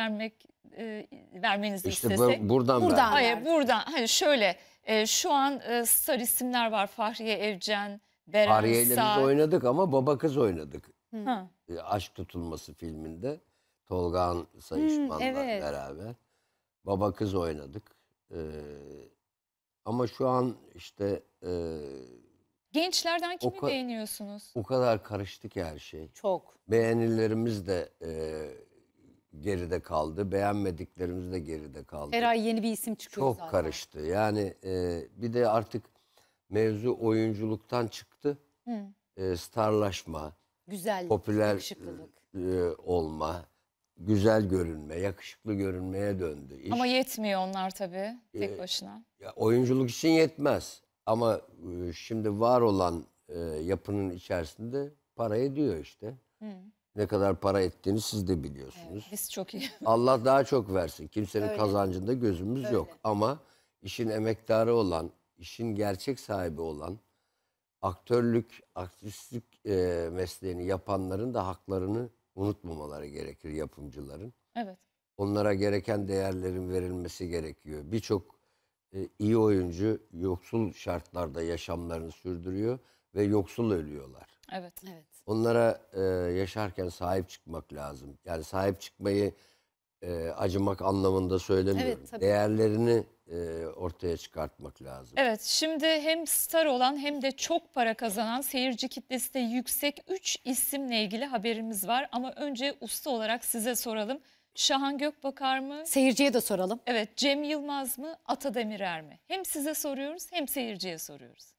vermenizi istesek. İşte buradan. Hayır buradan. Hani şöyle şu an star isimler var. Fahriye Evcen, Beren Saat. Fahriye ile biz oynadık ama baba kız oynadık. Aşk Tutulması filminde. Tolga'nın Sayışman'la beraber baba kız oynadık. Ama şu an işte... Gençlerden kimi beğeniyorsunuz? O kadar karıştık her şey. Çok. Beğenilerimiz de geride kaldı. Beğenmediklerimiz de geride kaldı. Her ay yeni bir isim çıkıyor zaten. Çok karıştı. Yani bir de artık mevzu oyunculuktan çıktı. starlaşma, güzel, popüler olma, güzel görünme, yakışıklı görünmeye döndü iş. Ama yetmiyor onlar tabii tek başına. Oyunculuk için yetmez ama şimdi var olan yapının içerisinde para ediyor işte. Hı. Ne kadar para ettiğini siz de biliyorsunuz. Evet, biz çok iyi. Allah daha çok versin. Kimsenin öyle kazancında gözümüz öyle yok. Ama işin emektarı olan, işin gerçek sahibi olan, aktörlük, aktrislik mesleğini yapanların da haklarını unutmamaları gerekir, yapımcıların. Evet. Onlara gereken değerlerin verilmesi gerekiyor. Birçok iyi oyuncu yoksul şartlarda yaşamlarını sürdürüyor ve yoksul ölüyorlar. Evet, evet. Onlara yaşarken sahip çıkmak lazım. Yani sahip çıkmayı acımak anlamında söylemiyorum. Evet, değerlerini ortaya çıkartmak lazım. Evet, şimdi hem star olan hem de çok para kazanan, seyirci kitlesi de yüksek 3 isimle ilgili haberimiz var. Ama önce usta olarak size soralım. Şahan Gökbakar mı? Seyirciye de soralım. Evet, Cem Yılmaz mı? Ata Demirer mi? Hem size soruyoruz hem seyirciye soruyoruz.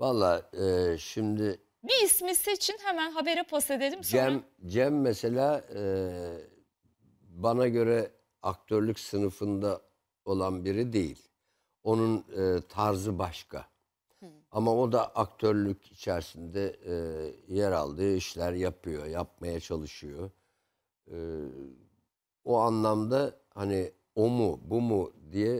Vallahi şimdi... Bir ismi seçin, hemen habere pas edelim. Sonra... Cem mesela bana göre aktörlük sınıfında olan biri değil. Onun tarzı başka. Hı. Ama o da aktörlük içerisinde yer aldığı işler yapıyor, yapmaya çalışıyor. O anlamda hani o mu bu mu diye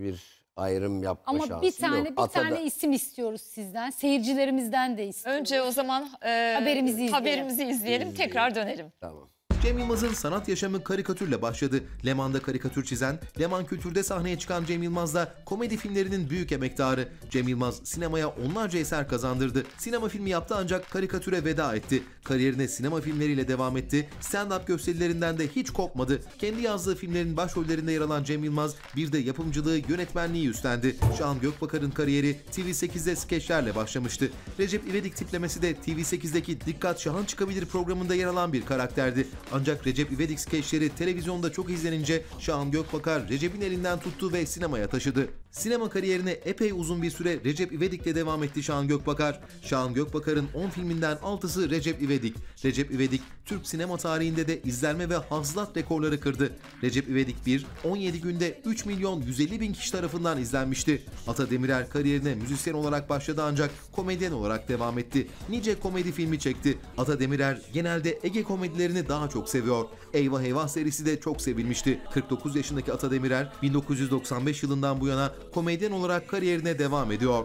bir... ayrım yapma ama şansı yok. Ama bir tane isim istiyoruz sizden. Seyircilerimizden de istiyoruz. Önce o zaman haberimizi izleyelim. Tekrar dönelim. Tamam. Cem Yılmaz'ın sanat yaşamı karikatürle başladı. Leman'da karikatür çizen, Leman Kültür'de sahneye çıkan Cem Yılmaz da komedi filmlerinin büyük emektarı. Cem Yılmaz sinemaya onlarca eser kazandırdı. Sinema filmi yaptı ancak karikatüre veda etti. Kariyerine sinema filmleriyle devam etti. Stand-up gösterilerinden de hiç kopmadı. Kendi yazdığı filmlerin başrollerinde yer alan Cem Yılmaz bir de yapımcılığı, yönetmenliği üstlendi. Şahan Gökbakar'ın kariyeri TV8'de skeçlerle başlamıştı. Recep İvedik tiplemesi de TV8'deki Dikkat Şahan Çıkabilir programında yer alan bir karakterdi. Ancak Recep İvedik skeçleri televizyonda çok izlenince Şahan Gökbakar Recep'in elinden tuttu ve sinemaya taşıdı. Sinema kariyerine epey uzun bir süre Recep İvedik'le devam etti Şahan Gökbakar. Şahan Gökbakar'ın 10 filminden 6'sı Recep İvedik. Recep İvedik, Türk sinema tarihinde de izlenme ve hasılat rekorları kırdı. Recep İvedik 1, 17 günde 3.150.000 kişi tarafından izlenmişti. Ata Demirer kariyerine müzisyen olarak başladı ancak komedyen olarak devam etti. Nice komedi filmi çekti. Ata Demirer genelde Ege komedilerini daha çok seviyor. Eyvah Eyvah serisi de çok sevilmişti. 49 yaşındaki Ata Demirer 1995 yılından bu yana komedyen olarak kariyerine devam ediyor.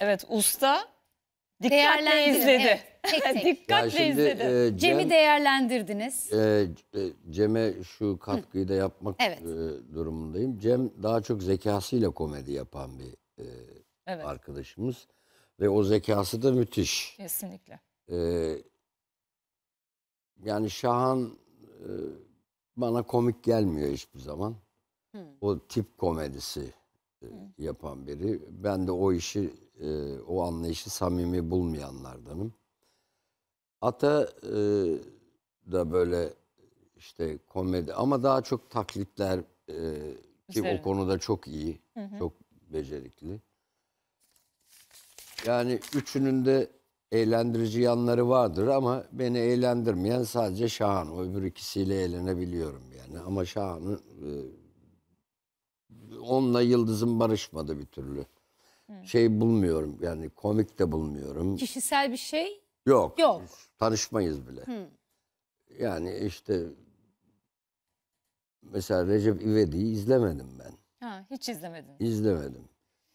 Evet, usta dikkatle izledi. Evet, tek. Dikkatle şimdi, izledi. Cem'i değerlendirdiniz. Cem'e şu katkıyı da yapmak durumundayım. Cem daha çok zekasıyla komedi yapan bir arkadaşımız. Ve o zekası da müthiş. Kesinlikle. Yani Şahan bana komik gelmiyor hiçbir zaman. O tip komedisi yapan biri. Ben de o işi, o anlayışı samimi bulmayanlardanım. Ata da böyle işte komedi ama daha çok taklitler ki o konuda çok iyi, çok becerikli. Yani üçünün de eğlendirici yanları vardır ama beni eğlendirmeyen sadece Şahan. O öbür ikisiyle eğlenebiliyorum yani. Ama Şahan'ı... onunla yıldızım barışmadı bir türlü. Şey bulmuyorum yani, komik de bulmuyorum. Kişisel bir şey? Yok. Yok. Tanışmayız bile. Yani işte mesela Recep İvedik'i izlemedim ben. Ha, hiç izlemedim. İzlemedim.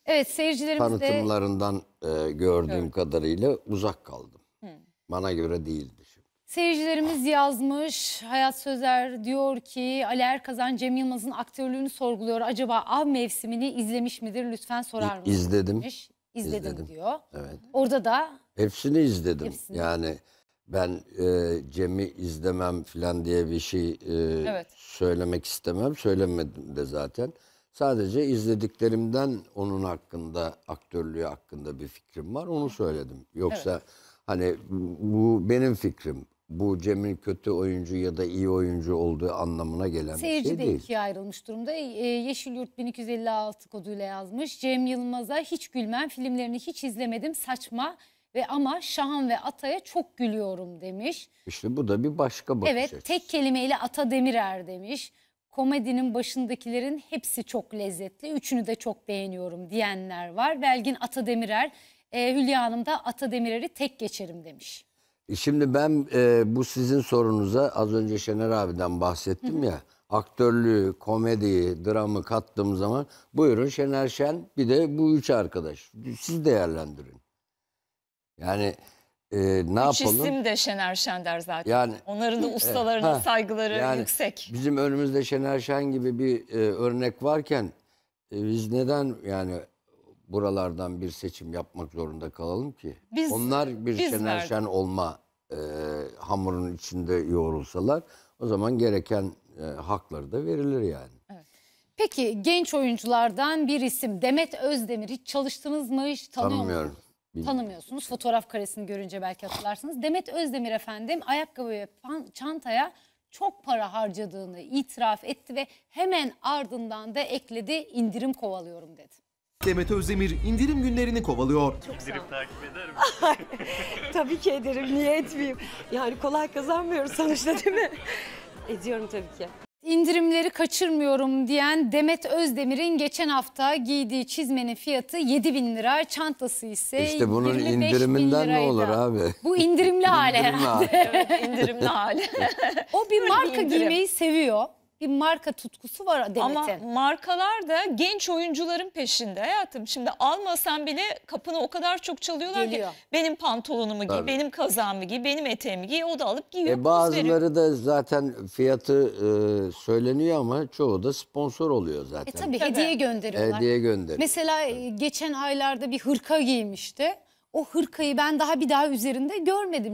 Evet, seyircilerimiz de... Tanıtımlarından gördüğüm kadarıyla uzak kaldım. Bana göre değildi şimdi. Seyircilerimiz yazmış. Hayat Sözer diyor ki Ali Erkazan Cem Yılmaz'ın aktörlüğünü sorguluyor. Acaba Av mevsimini izlemiş midir? Lütfen sorar mısınız? İzledim. İzledim diyor. Evet. Orada da... Hepsini izledim. Hepsini. Yani ben Cem'i izlemem falan diye bir şey söylemek istemem. Söylemedim de zaten. Sadece izlediklerimden onun hakkında, aktörlüğü hakkında bir fikrim var. Onu söyledim. Yoksa hani bu benim fikrim. Bu Cem'in kötü oyuncu ya da iyi oyuncu olduğu anlamına gelen bir şey değil. Seyirci de ikiye ayrılmış durumda. Yeşilyurt 1256 koduyla yazmış. Cem Yılmaz'a hiç gülmem, filmlerini hiç izlemedim, saçma. ve ama Şahan ve Ata'ya çok gülüyorum demiş. İşte bu da bir başka bakış. Evet, tek kelimeyle Ata Demirer demiş. Komedinin başındakilerin hepsi çok lezzetli. Üçünü de çok beğeniyorum diyenler var. Belgin Ata Demirer, Hülya Hanım da Ata Demirer'i tek geçerim demiş. Şimdi ben bu sizin sorunuza az önce Şener abi'den bahsettim ya. Aktörlüğü, komediyi, dramı kattığım zaman buyurun Şener Şen, bir de bu üç arkadaş. Siz değerlendirin. Yani ne yapalım? Üç isim de Şener Şen der zaten. Yani, onların da ustalarına saygıları yani yüksek. Bizim önümüzde Şener Şen gibi bir örnek varken biz neden yani buralardan bir seçim yapmak zorunda kalalım ki? Biz, onlar bir Şener Şen olma hamurun içinde yoğrulsalar o zaman gereken hakları da verilir yani. Evet. Peki genç oyunculardan bir isim Demet Özdemir, hiç çalıştınız mı, hiç tanıyor musunuz? Tanımıyorsunuz. Fotoğraf karesini görünce belki hatırlarsınız. Demet Özdemir efendim ayakkabı ve çantaya çok para harcadığını itiraf etti ve hemen ardından da ekledi, indirim kovalıyorum dedi. Demet Özdemir indirim günlerini kovalıyor. İndirim takip eder mi? Tabii ki ederim, niye etmeyeyim? Yani kolay kazanmıyoruz sonuçta değil mi? Ediyorum tabii ki. İndirimleri kaçırmıyorum diyen Demet Özdemir'in geçen hafta giydiği çizmenin fiyatı 7.000 lira, çantası ise İşte bunun indiriminden ne olur abi? Bu indirimli hale herhalde. Evet, indirimli hale. O bir marka giymeyi seviyor. Bir marka tutkusu var Demet'in. Ama markalar da genç oyuncuların peşinde hayatım. Şimdi almasan bile kapına o kadar çok çalıyorlar geliyor ki benim pantolonumu giy, benim kazağımı giy, benim eteğimi giy, o da alıp giyiyor. Bazıları da zaten fiyatı söyleniyor ama çoğu da sponsor oluyor zaten. Tabii hediye gönderiyorlar. Hediye gönderiyor. Mesela geçen aylarda bir hırka giymişti. O hırkayı ben daha üzerinde görmedim.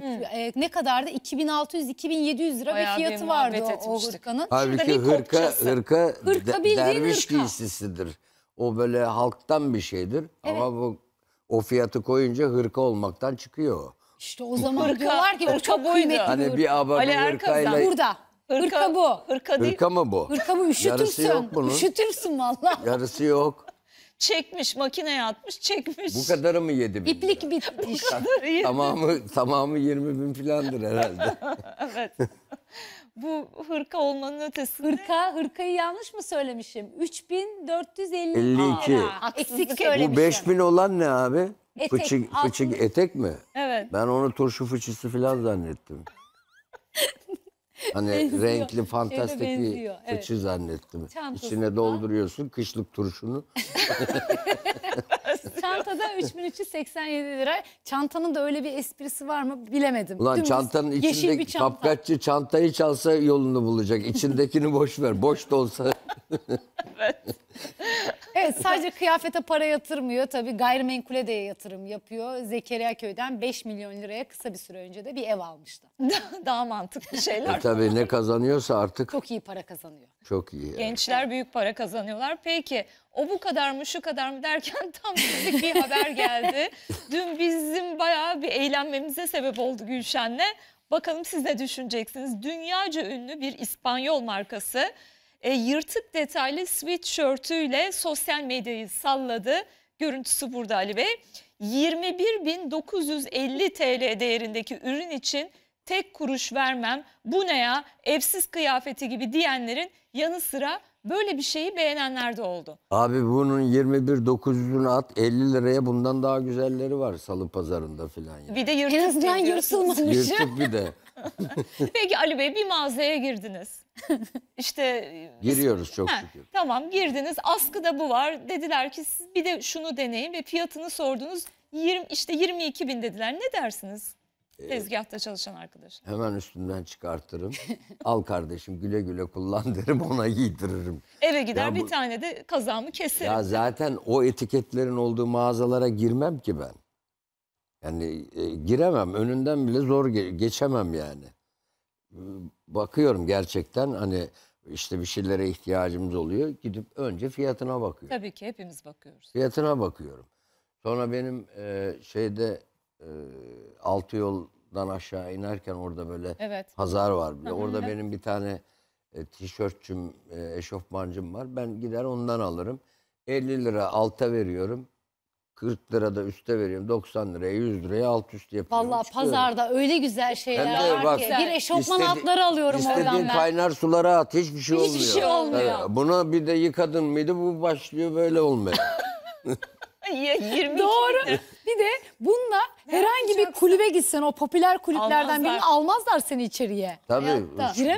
Ne kadardı? 2600-2700 lira bayağı bir fiyatı vardı o hırkanın. Halbuki hırka derviş giysisidir. O böyle halktan bir şeydir. Evet. Ama o fiyatı koyunca hırka olmaktan çıkıyor. İşte o zaman diyorlar ki o çok kıymetli. Hani bir abartı hırkayla... Burada. Hırka bu. Hırka değil. Hırka mı bu? Hırka bu. Üşütürsün. Yarısı yok bunun. Üşütürsün valla. Yarısı yok. Çekmiş, makineye atmış, çekmiş. Bu kadarı mı 7.000 lira? İplik bitmiş. Tamamı 20.000 filandır herhalde. Evet. Bu hırka olmanın ötesinde. Hırkayı yanlış mı söylemişim? 3.452. Eksik söylemişim. Bu 5.000 olan ne abi? Fıçık etek mi? Evet. Ben onu turşu fıçısı filan zannettim. Hani benziyor, renkli, fantastik bir fıçı zannettim. Çantasında. İçine dolduruyorsun kışlık turşunu. Çantada 3387 lira. Çantanın da öyle bir esprisi var mı bilemedim. Ulan dümdüz çantanın içindeki kapkaççı çantayı çalsa yolunu bulacak. İçindekini boş ver. Boş da olsa. Evet. Evet, sadece kıyafete para yatırmıyor. Tabii gayrimenkule de yatırım yapıyor. Zekeriya Köy'den 5 milyon liraya kısa bir süre önce de bir ev almıştı. Daha mantıklı şeyler. Tabii ne kazanıyorsa artık. Çok iyi para kazanıyor. Çok iyi. Gençler büyük para kazanıyorlar. Peki o bu kadar mı şu kadar mı derken tam sizlik bir haber geldi. Dün bizim bayağı bir eğlenmemize sebep oldu Gülşen'le. Bakalım siz ne düşüneceksiniz? Dünyaca ünlü bir İspanyol markası yırtık detaylı sweatshirtüyle sosyal medyayı salladı. Görüntüsü burada Ali Bey. 21.950 TL değerindeki ürün için tek kuruş vermem, bu ne ya, evsiz kıyafeti gibi diyenlerin yanı sıra böyle bir şeyi beğenenler de oldu. Abi bunun 21.900'ünü at, 50 liraya bundan daha güzelleri var salı pazarında filan. Yani. Bir de yırtık. En azından yırtılmamış. Yırtık bir de. Peki Ali Bey bir mağazaya girdiniz. İşte giriyoruz çok şükür. Tamam, girdiniz, askıda bu var dediler ki siz bir de şunu deneyin ve fiyatını sordunuz. 22.000 dediler, ne dersiniz? Tezgahta çalışan arkadaş. Hemen üstünden çıkartırım. Al kardeşim, güle güle kullan derim, ona giydiririm. Eve gider ya bir tane de kazağımı keserim. Ya zaten o etiketlerin olduğu mağazalara girmem ki ben. Yani giremem, önünden bile zor geçemem yani. Bakıyorum gerçekten hani işte bir şeylere ihtiyacımız oluyor. Gidip önce fiyatına bakıyorum. Tabii ki hepimiz bakıyoruz. Fiyatına bakıyorum. Sonra benim altı yoldan aşağı inerken orada böyle pazar var. Orada benim bir tane tişörtçüm, eşofmancım var. Ben gider ondan alırım. 50 lira alta veriyorum. 40 lirada üste veriyorum, 90 liraya, 100 liraya alt üst yapıyorum. Vallahi pazarda öyle güzel şeyler var bak, ki. Bir eşofman atları alıyorum oradan ben. İstediğin kaynar sulara at, hiçbir şey olmuyor. Hiçbir şey olmuyor. Evet. Buna bir de yıkadın mıydı bu başlıyor böyle olmaya. Doğru. Bir de bununla herhangi bir kulübe gitsen, o popüler kulüplerden almazlar. Birini almazlar seni içeriye. Tabii.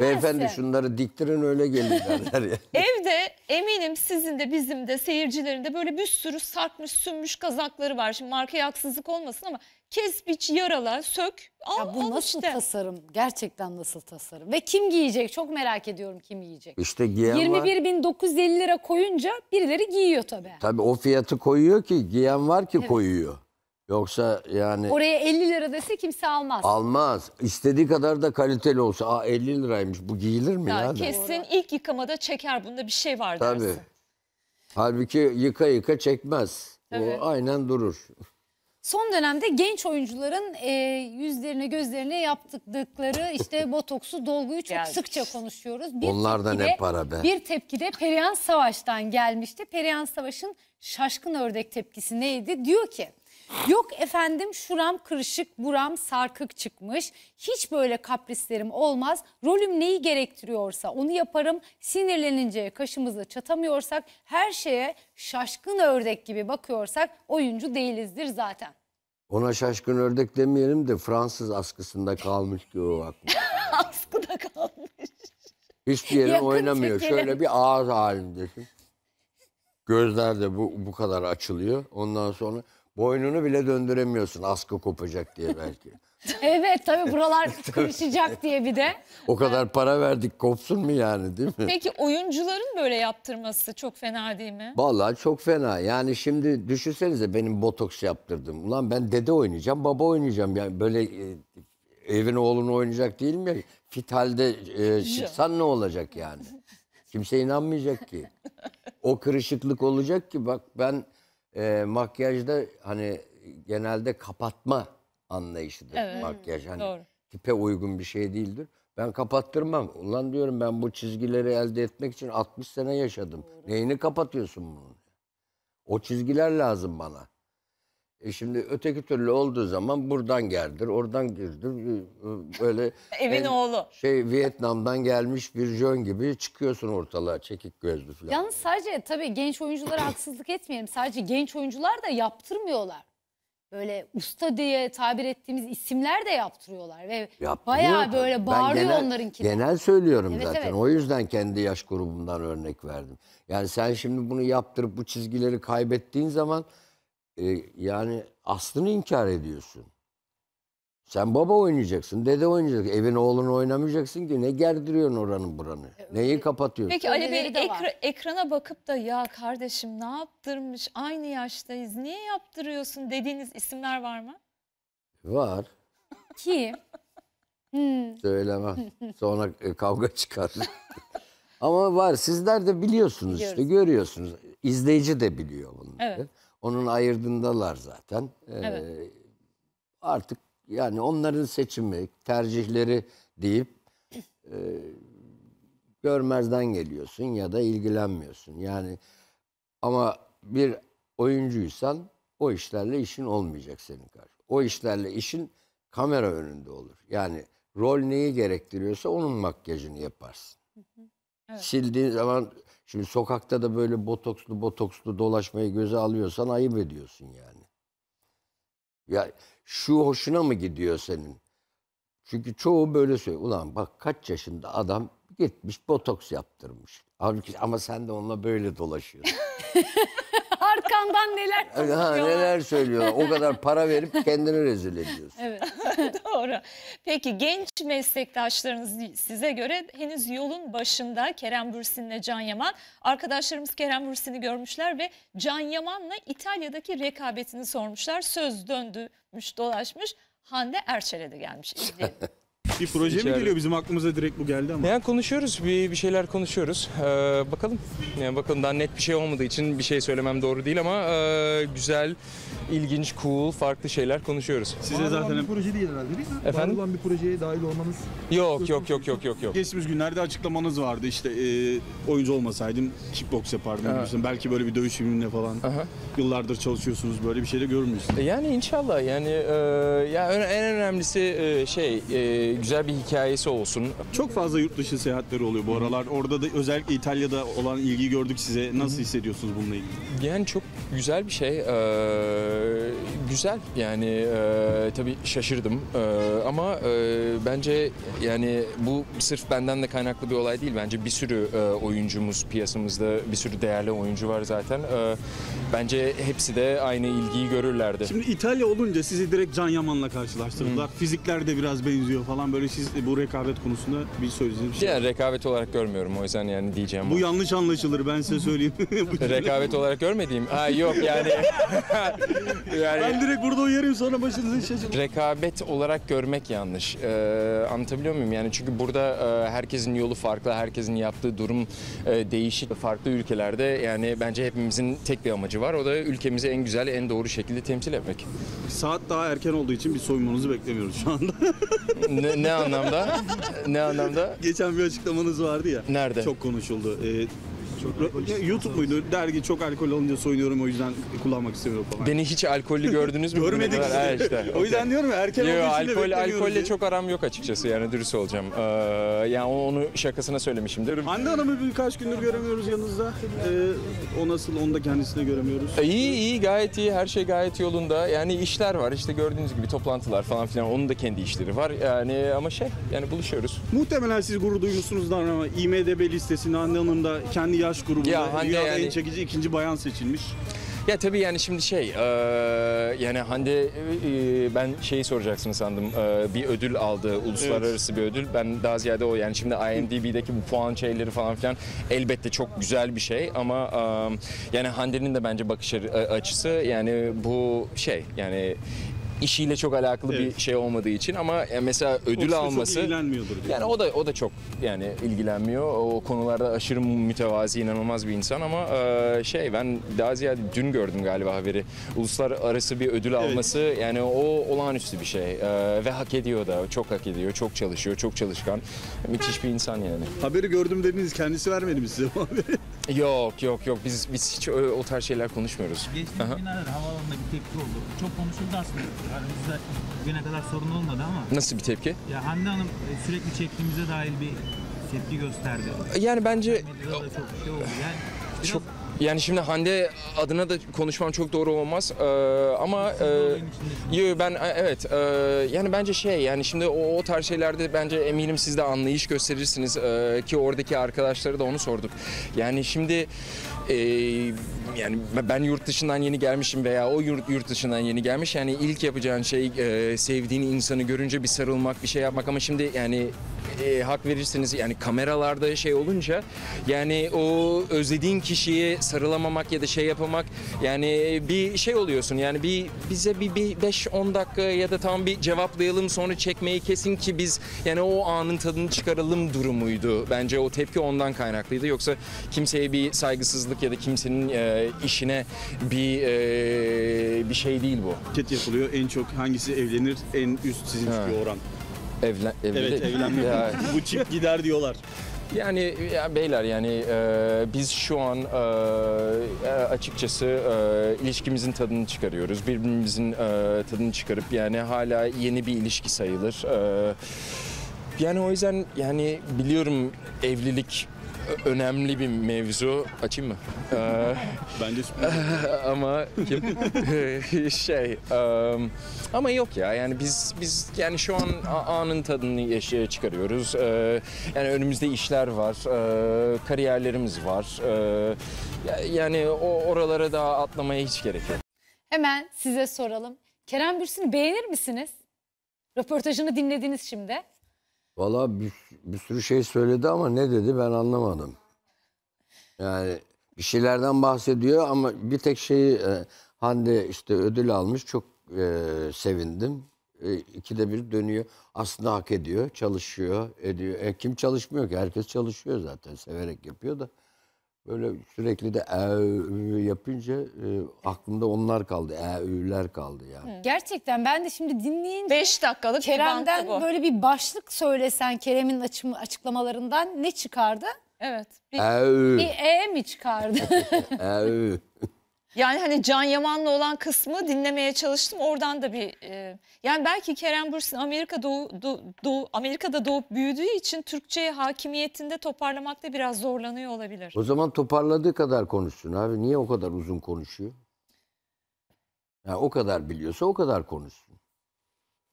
Beyefendi şunları diktirin öyle gelin derler ya. Evde eminim sizin de bizim de seyircilerin de böyle bir sürü sarkmış sünmüş kazakları var. Şimdi markaya haksızlık olmasın ama kes, biç, yarala, sök, al, ya bu al nasıl işte. Tasarım? Gerçekten nasıl tasarım? Ve kim giyecek? Çok merak ediyorum kim giyecek. İşte giyen 21.950 lira koyunca birileri giyiyor tabii. Tabii o fiyatı koyuyor ki giyen var ki evet. Koyuyor. Yoksa yani... Oraya 50 lira dese kimse almaz. Almaz. İstediği kadar da kaliteli olsa. Aa 50 liraymış bu giyilir mi ya? Kesin doğru. İlk yıkamada çeker. Bunda bir şey var tabii. Dersin. Halbuki yıka yıka çekmez. Tabii. O aynen durur. Son dönemde genç oyuncuların yüzlerine gözlerine yaptıkları işte botoksu, dolguyu çok sıkça konuşuyoruz. Onlardan ne para be? Bir tepki de Perihan Savaş'tan gelmişti. Perihan Savaş'ın şaşkın ördek tepkisi neydi? Diyor ki yok efendim şuram kırışık, buram sarkık çıkmış. Hiç böyle kaprislerim olmaz. Rolüm neyi gerektiriyorsa onu yaparım. Sinirlenince kaşımızı çatamıyorsak, her şeye şaşkın ördek gibi bakıyorsak oyuncu değilizdir zaten. Ona şaşkın ördek demeyelim de Fransız askısında kalmış ki o aklı. Askıda kalmış. Hiçbir yere oynamıyor. Çekelim. Şöyle bir ağız halindesin. Gözler de bu kadar açılıyor. Ondan sonra... Boynunu bile döndüremiyorsun askı kopacak diye belki. Evet tabii buralar kırışacak diye bir de. O kadar para verdik kopsun mu yani değil mi? Peki oyuncuların böyle yaptırması çok fena değil mi? Vallahi çok fena. Yani şimdi düşünsenize benim botoks yaptırdım. Ulan ben dede oynayacağım, baba oynayacağım. Yani böyle evin oğlunu oynayacak değil mi? Fit halde çıksan ne olacak yani? Kimse inanmayacak ki. O kırışıklık olacak ki bak ben... makyajda hani genelde kapatma anlayışıdır evet, makyaj. Hani doğru. Tipe uygun bir şey değildir. Ben kapattırmam. Ulan diyorum ben bu çizgileri elde etmek için 60 sene yaşadım. Doğru. Neyini kapatıyorsun bunu? O çizgiler lazım bana. Şimdi öteki türlü olduğu zaman buradan geldir, oradan girdir. Böyle evin oğlu. Şey Vietnam'dan gelmiş bir jön gibi çıkıyorsun ortalığa çekik gözlü falan. Yalnız sadece tabii genç oyunculara haksızlık etmeyelim. Sadece genç oyuncular da yaptırmıyorlar. Böyle usta diye tabir ettiğimiz isimler de yaptırıyorlar. Ve bayağı böyle bağırıyor onlarınkine. Genel söylüyorum evet, zaten. Evet. O yüzden kendi yaş grubumdan örnek verdim. Yani sen şimdi bunu yaptırıp bu çizgileri kaybettiğin zaman... yani aslını inkar ediyorsun. Sen baba oynayacaksın, dede oynayacaksın. Evin oğlunu oynamayacaksın ki ne gerdiriyorsun oranın buranı. Neyi kapatıyorsun? Peki Ali Bey ekrana bakıp da ya kardeşim ne yaptırmış, aynı yaştayız, niye yaptırıyorsun dediğiniz isimler var mı? Var. Kim? Söylemem. Sonra kavga çıkar. Ama var. Sizler de biliyorsunuz. Biliyoruz. İşte görüyorsunuz. İzleyici de biliyor bunu. Evet. Onun ayırdığındalar zaten. Evet. Artık yani onların seçimi, tercihleri deyip görmezden geliyorsun ya da ilgilenmiyorsun. Yani ama bir oyuncuysan o işlerle işin olmayacak senin karşı. O işlerle işin kamera önünde olur. Yani rol neyi gerektiriyorsa onun makyajını yaparsın. Evet. Sildiğin zaman... Şimdi sokakta da böyle botokslu dolaşmayı göze alıyorsan ayıp ediyorsun yani. Ya şu hoşuna mı gidiyor senin? Çünkü çoğu böyle söylüyor. Ulan bak kaç yaşında adam gitmiş botoks yaptırmış. Ama sen de onunla böyle dolaşıyorsun. Arkandan neler söylüyor. Neler söylüyor. O kadar para verip kendini rezil ediyorsun. Evet. Doğru. Peki genç meslektaşlarınız size göre henüz yolun başında. Kerem Bürsin'le Can Yaman. Arkadaşlarımız Kerem Bürsin'i görmüşler ve Can Yaman'la İtalya'daki rekabetini sormuşlar. Söz döndürmüş dolaşmış. Hande Erçel'e de gelmiş. Bir proje mi geliyor? Bizim aklımıza direkt bu geldi ama. Yani konuşuyoruz, bir şeyler konuşuyoruz. Bakalım. Yani bakalım, daha net bir şey olmadığı için bir şey söylemem doğru değil ama güzel, ilginç, cool, farklı şeyler konuşuyoruz. Size zaten bir proje değil herhalde, değil mi? Efendim? Var olan bir projeye dahil olmanız. Yok. Geçmiş günlerde açıklamanız vardı işte, oyuncu olmasaydım kickbox yapardım. Belki böyle bir dövüş filmine falan. Aha. Yıllardır çalışıyorsunuz, böyle bir şey de görmüyorsunuz. Yani inşallah yani ya en önemlisi güzel bir hikayesi olsun. Çok fazla yurt dışı seyahatleri oluyor bu aralar. Orada da özellikle İtalya'da olan ilgiyi gördük size. Nasıl hissediyorsunuz bununla ilgili? Yani çok güzel bir şey. Güzel yani, tabii şaşırdım ama bence yani bu sırf benden de kaynaklı bir olay değil. Bence bir sürü oyuncumuz piyasamızda, bir sürü değerli oyuncu var zaten. Bence hepsi de aynı ilgiyi görürlerdi. Şimdi İtalya olunca sizi direkt Can Yaman'la karşılaştırdılar. Fizikler de biraz benziyor falan, böyle siz bu rekabet konusunda bir söyleyeceğim bir şey. Yani rekabet olarak görmüyorum, o yüzden yani diyeceğim. Bu yanlış anlaşılır, ben size söyleyeyim. Rekabet olarak görmediğim. Ha yok yani. Yani ben direkt burada uyarayım, sonra başınızı şaşırın. Rekabet olarak görmek yanlış. Anlatabiliyor muyum? Yani çünkü burada herkesin yolu farklı, herkesin yaptığı durum değişik. Farklı ülkelerde yani bence hepimizin tek bir amacı var. O da ülkemizi en güzel, en doğru şekilde temsil etmek. Saat daha erken olduğu için bir soyunmanızı beklemiyoruz şu anda. Ne anlamda? Ne anlamda? Geçen bir açıklamanız vardı ya. Nerede? Çok konuşuldu. YouTube muydu? Dergi çok alkol alınca soyunuyorum, o yüzden kullanmak istemiyorum falan. Beni hiç alkollü gördünüz mü? Görmedik. İşte. O yüzden diyorum ya, erken olduğu için de alkolle çok aram yok açıkçası, yani dürüst olacağım. Yani onu şakasına söylemişimdir. Hande Hanım'ı birkaç gündür göremiyoruz yanınızda. O nasıl? Onu da kendisini göremiyoruz. İyi gayet iyi. Her şey gayet yolunda. Yani işler var işte, gördüğünüz gibi toplantılar falan filan. Onun da kendi işleri var. Yani ama buluşuyoruz. Muhtemelen siz gurur duymuşsunuzdur ama IMDB listesinde Hande Hanım da kendi yaş grubunda dünyada en çekici ikinci bayan seçilmiş. Ya tabii yani şimdi yani Hande, ben soracaksınız sandım, bir ödül aldı, uluslararası bir ödül. Ben daha ziyade o, yani şimdi IMDb'deki bu puan şeyleri falan filan elbette çok güzel bir şey ama yani Hande'nin de bence bakış açısı, yani bu işiyle çok alakalı bir şey olmadığı için ama mesela ödül alması, yani o da çok yani ilgilenmiyor. O konularda aşırı mütevazi, inanılmaz bir insan ama ben daha ziyade dün gördüm galiba haberi. Uluslararası bir ödül alması, yani o olağanüstü bir şey ve hak ediyor da, çok hak ediyor. Çok çalışıyor, çok çalışkan. Müthiş bir insan yani. Haberi gördüm dediniz, kendisi vermedi mi size bu haberi? Yok. Biz hiç o tarz şeyler konuşmuyoruz. Geçtiğimiz günlerde havaalanında bir tepki oldu. Çok konuşuldu aslında. Aramızda güne kadar sorun olmadı ama. Nasıl bir tepki? Ya Hande Hanım sürekli çektiğimize dair bir tepki gösterdi. Yani bence çok şey oldu. Yani biraz... Yani şimdi Hande adına da konuşmam çok doğru olmaz ama ben yani bence yani şimdi o tarz şeylerde bence eminim siz de anlayış gösterirsiniz ki oradaki arkadaşlara da onu sorduk. Yani şimdi yani ben yurt dışından yeni gelmişim veya o yurt dışından yeni gelmiş, yani ilk yapacağın şey sevdiğin insanı görünce bir sarılmak, bir şey yapmak ama şimdi yani hak verirsiniz yani kameralarda olunca yani o özlediğin kişiye sarılamamak ya da yapamak, yani bir oluyorsun yani bize bir 5-10 dakika ya da tam bir cevaplayalım sonra çekmeyi kesin ki biz yani o anın tadını çıkaralım durumuydu. Bence o tepki ondan kaynaklıydı, yoksa kimseye bir saygısızlık ya da kimsenin işine bir şey değil bu. Ket yapılıyor, en çok hangisi evlenir, en üst sizin bir oran. Evlenme. Bu çift gider diyorlar. Yani ya beyler yani biz şu an açıkçası ilişkimizin tadını çıkarıyoruz. Birbirimizin tadını çıkarıp yani hala yeni bir ilişki sayılır. Yani o yüzden yani biliyorum evlilik önemli bir mevzu. Açayım mı? Bence ama ama yok ya yani biz yani şu an anın tadını çıkarıyoruz. Yani önümüzde işler var, kariyerlerimiz var. Yani oralara daha atlamaya hiç gerek yok. Hemen size soralım. Kerem Bürsin'i beğenir misiniz? Röportajını dinlediniz şimdi. Valla bir sürü şey söyledi ama ne dedi ben anlamadım. Yani bir şeylerden bahsediyor ama bir tek Hande ödül almış, çok sevindim. ikide bir dönüyor. Aslında hak ediyor, çalışıyor, ediyor. Kim çalışmıyor ki? Herkes çalışıyor zaten, severek yapıyor da. Böyle sürekli de yapınca aklımda onlar kaldı, üler kaldı yani. Gerçekten ben de şimdi dinleyince 5 dakikalık Kerem'den böyle bir başlık söylesen, Kerem'in açıklamalarından ne çıkardı? Evet. Bir mi çıkardı? Yani hani Can Yaman'la olan kısmı dinlemeye çalıştım. Oradan da bir yani belki Kerem Bürsin Amerika'da doğup büyüdüğü için Türkçe'ye hakimiyetinde toparlamakta biraz zorlanıyor olabilir. O zaman toparladığı kadar konuşsun abi. Niye o kadar uzun konuşuyor? Yani o kadar biliyorsa o kadar konuşsun.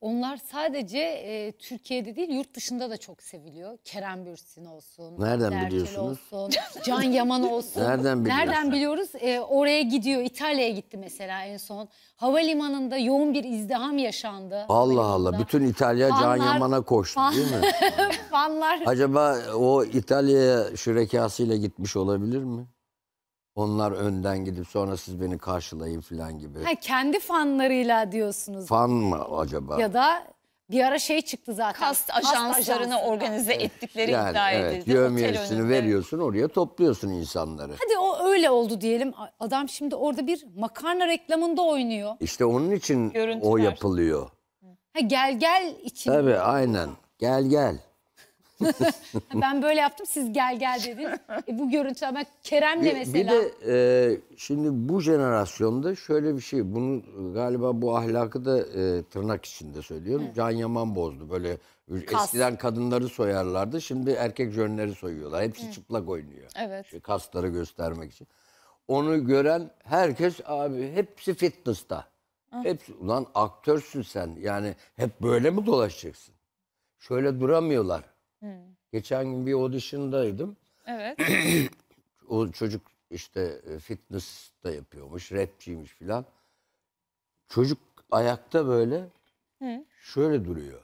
Onlar sadece Türkiye'de değil, yurt dışında da çok seviliyor. Kerem Bürsin olsun. Nereden Erçel biliyorsunuz? Olsun, Can Yaman olsun. Nereden biliyoruz? Oraya gidiyor. İtalya'ya gitti mesela en son. Havalimanında yoğun bir izdiham yaşandı. Allah Allah. Bütün İtalya fanlar, Can Yaman'a koştu değil mi? Fanlar. Acaba o İtalya'ya şürekasıyla gitmiş olabilir mi? Onlar önden gidip sonra siz beni karşılayın falan gibi. Ha, kendi fanlarıyla diyorsunuz. Fan mı acaba? Ya da bir ara şey çıktı zaten. Kast ajanslarını organize ettikleri yani, iddia edildi. Yövmiyesini veriyorsun, oraya topluyorsun insanları. Hadi o öyle oldu diyelim. Adam şimdi orada bir makarna reklamında oynuyor. İşte onun için görüntüler. O yapılıyor. Ha, gel gel için. Tabii aynen. Gel gel. Ben böyle yaptım, siz gel gel dediniz. Bu görüntü ama Kerem'le mesela. Bir de şimdi bu jenerasyonda şöyle bir şey. Bunu galiba bu ahlakı da tırnak içinde söylüyorum. Hı. Can Yaman bozdu. Böyle eskiden kadınları soyarlardı. Şimdi erkek jönleri soyuyorlar. Hepsi çıplak oynuyor. Evet. İşte kasları göstermek için. Onu gören herkes abi hepsi fitness'ta. Hı. Hepsi, ulan aktörsün sen. Yani hep böyle mi dolaşacaksın? Şöyle duramıyorlar. Hmm. Geçen gün bir audition'daydım. Evet. O çocuk işte fitness da yapıyormuş, rapçiymiş filan. Çocuk ayakta böyle şöyle duruyor.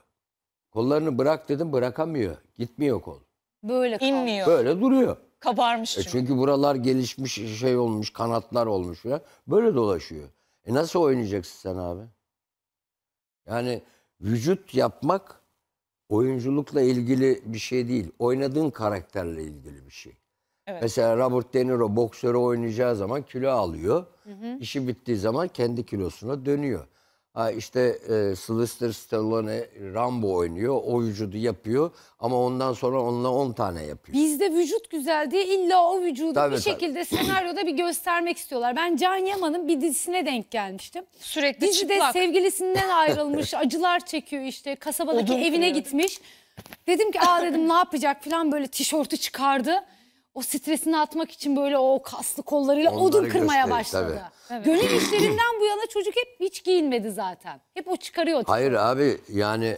Kollarını bırak dedim, bırakamıyor. Gitmiyor kol. Böyle inmiyor. Böyle duruyor. Kabarmış çünkü. Çünkü buralar gelişmiş şey olmuş, kanatlar olmuş filan. Böyle dolaşıyor. Nasıl oynayacaksın sen abi? Yani vücut yapmak oyunculukla ilgili bir şey değil. Oynadığın karakterle ilgili bir şey. Evet. Mesela Robert De Niro boksörü oynayacağı zaman kilo alıyor. Hı hı. İşi bittiği zaman kendi kilosuna dönüyor. Ha işte Sylvester Stallone Rambo oynuyor. O vücudu yapıyor ama ondan sonra onunla 10 tane yapıyor. Bizde vücut güzel diye illa o vücudu tabii, bir şekilde senaryoda bir göstermek istiyorlar. Ben Can Yaman'ın bir dizisine denk gelmiştim. Sürekli dizide çıplak. Sevgilisinden ayrılmış, acılar çekiyor işte. Kasabadaki evine gitmiş. Dedim ki aa dedim ne yapacak falan, böyle tişörtü çıkardı. O stresini atmak için böyle o kaslı kollarıyla onları odun kırmaya başladı. Evet. Gönül işlerinden bu yana çocuk hep hiç giyinmedi zaten. Hep o çıkarıyor. Hayır abi yani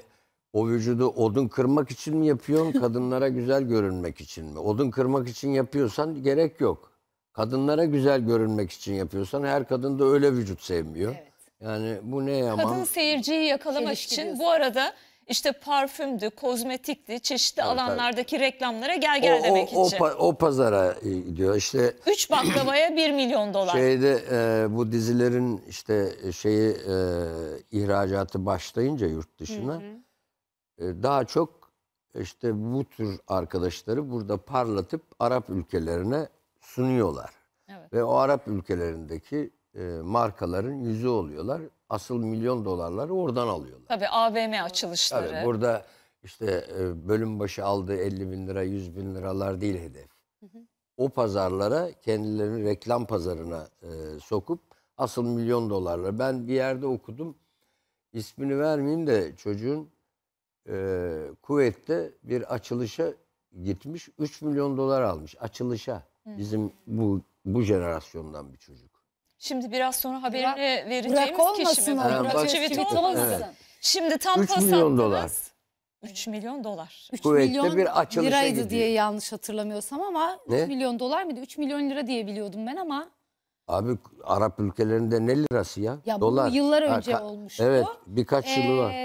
o vücudu odun kırmak için mi yapıyorsun? Kadınlara güzel görünmek için mi? Odun kırmak için yapıyorsan gerek yok. Kadınlara güzel görünmek için yapıyorsan her kadın da öyle vücut sevmiyor. Evet. Yani bu ne yaman? Kadın seyirciyi yakalamak için bu arada... İşte parfümdü, kozmetikti, çeşitli alanlardaki reklamlara gel gel demek için. O pazara gidiyor işte. 3 baklavaya $1 milyon. Şeyde bu dizilerin işte şeyi ihracatı başlayınca yurt dışına daha çok işte bu tür arkadaşları burada parlatıp Arap ülkelerine sunuyorlar. Evet. Ve o Arap ülkelerindeki markaların yüzü oluyorlar. Asıl $1 milyon oradan alıyorlar. Tabii AVM açılışları. Tabii burada işte bölüm başı aldığı 50.000 lira, 100.000 liralar değil hedef. Hı hı. O pazarlara kendilerini reklam pazarına sokup asıl $1 milyon. Ben bir yerde okudum, ismini vermeyeyim de çocuğun Kuveyt'te bir açılışa gitmiş, $3 milyon almış açılışa. Hı. Bizim bu jenerasyondan bir çocuk. Şimdi biraz sonra haberini vereceğimiz kişi mi? Burak Özçivit olmasın. Evet. Şimdi tam $3 milyon. $3 milyon. Kuveyt'te bir açılışa liraydı gidiyor diye yanlış hatırlamıyorsam ama ne? $3 milyon mıydı? 3 milyon lira diye biliyordum ben ama. Abi Arap ülkelerinde ne lirası ya? Ya dolar. Bu yıllar önce olmuştu. Evet, birkaç yılı var.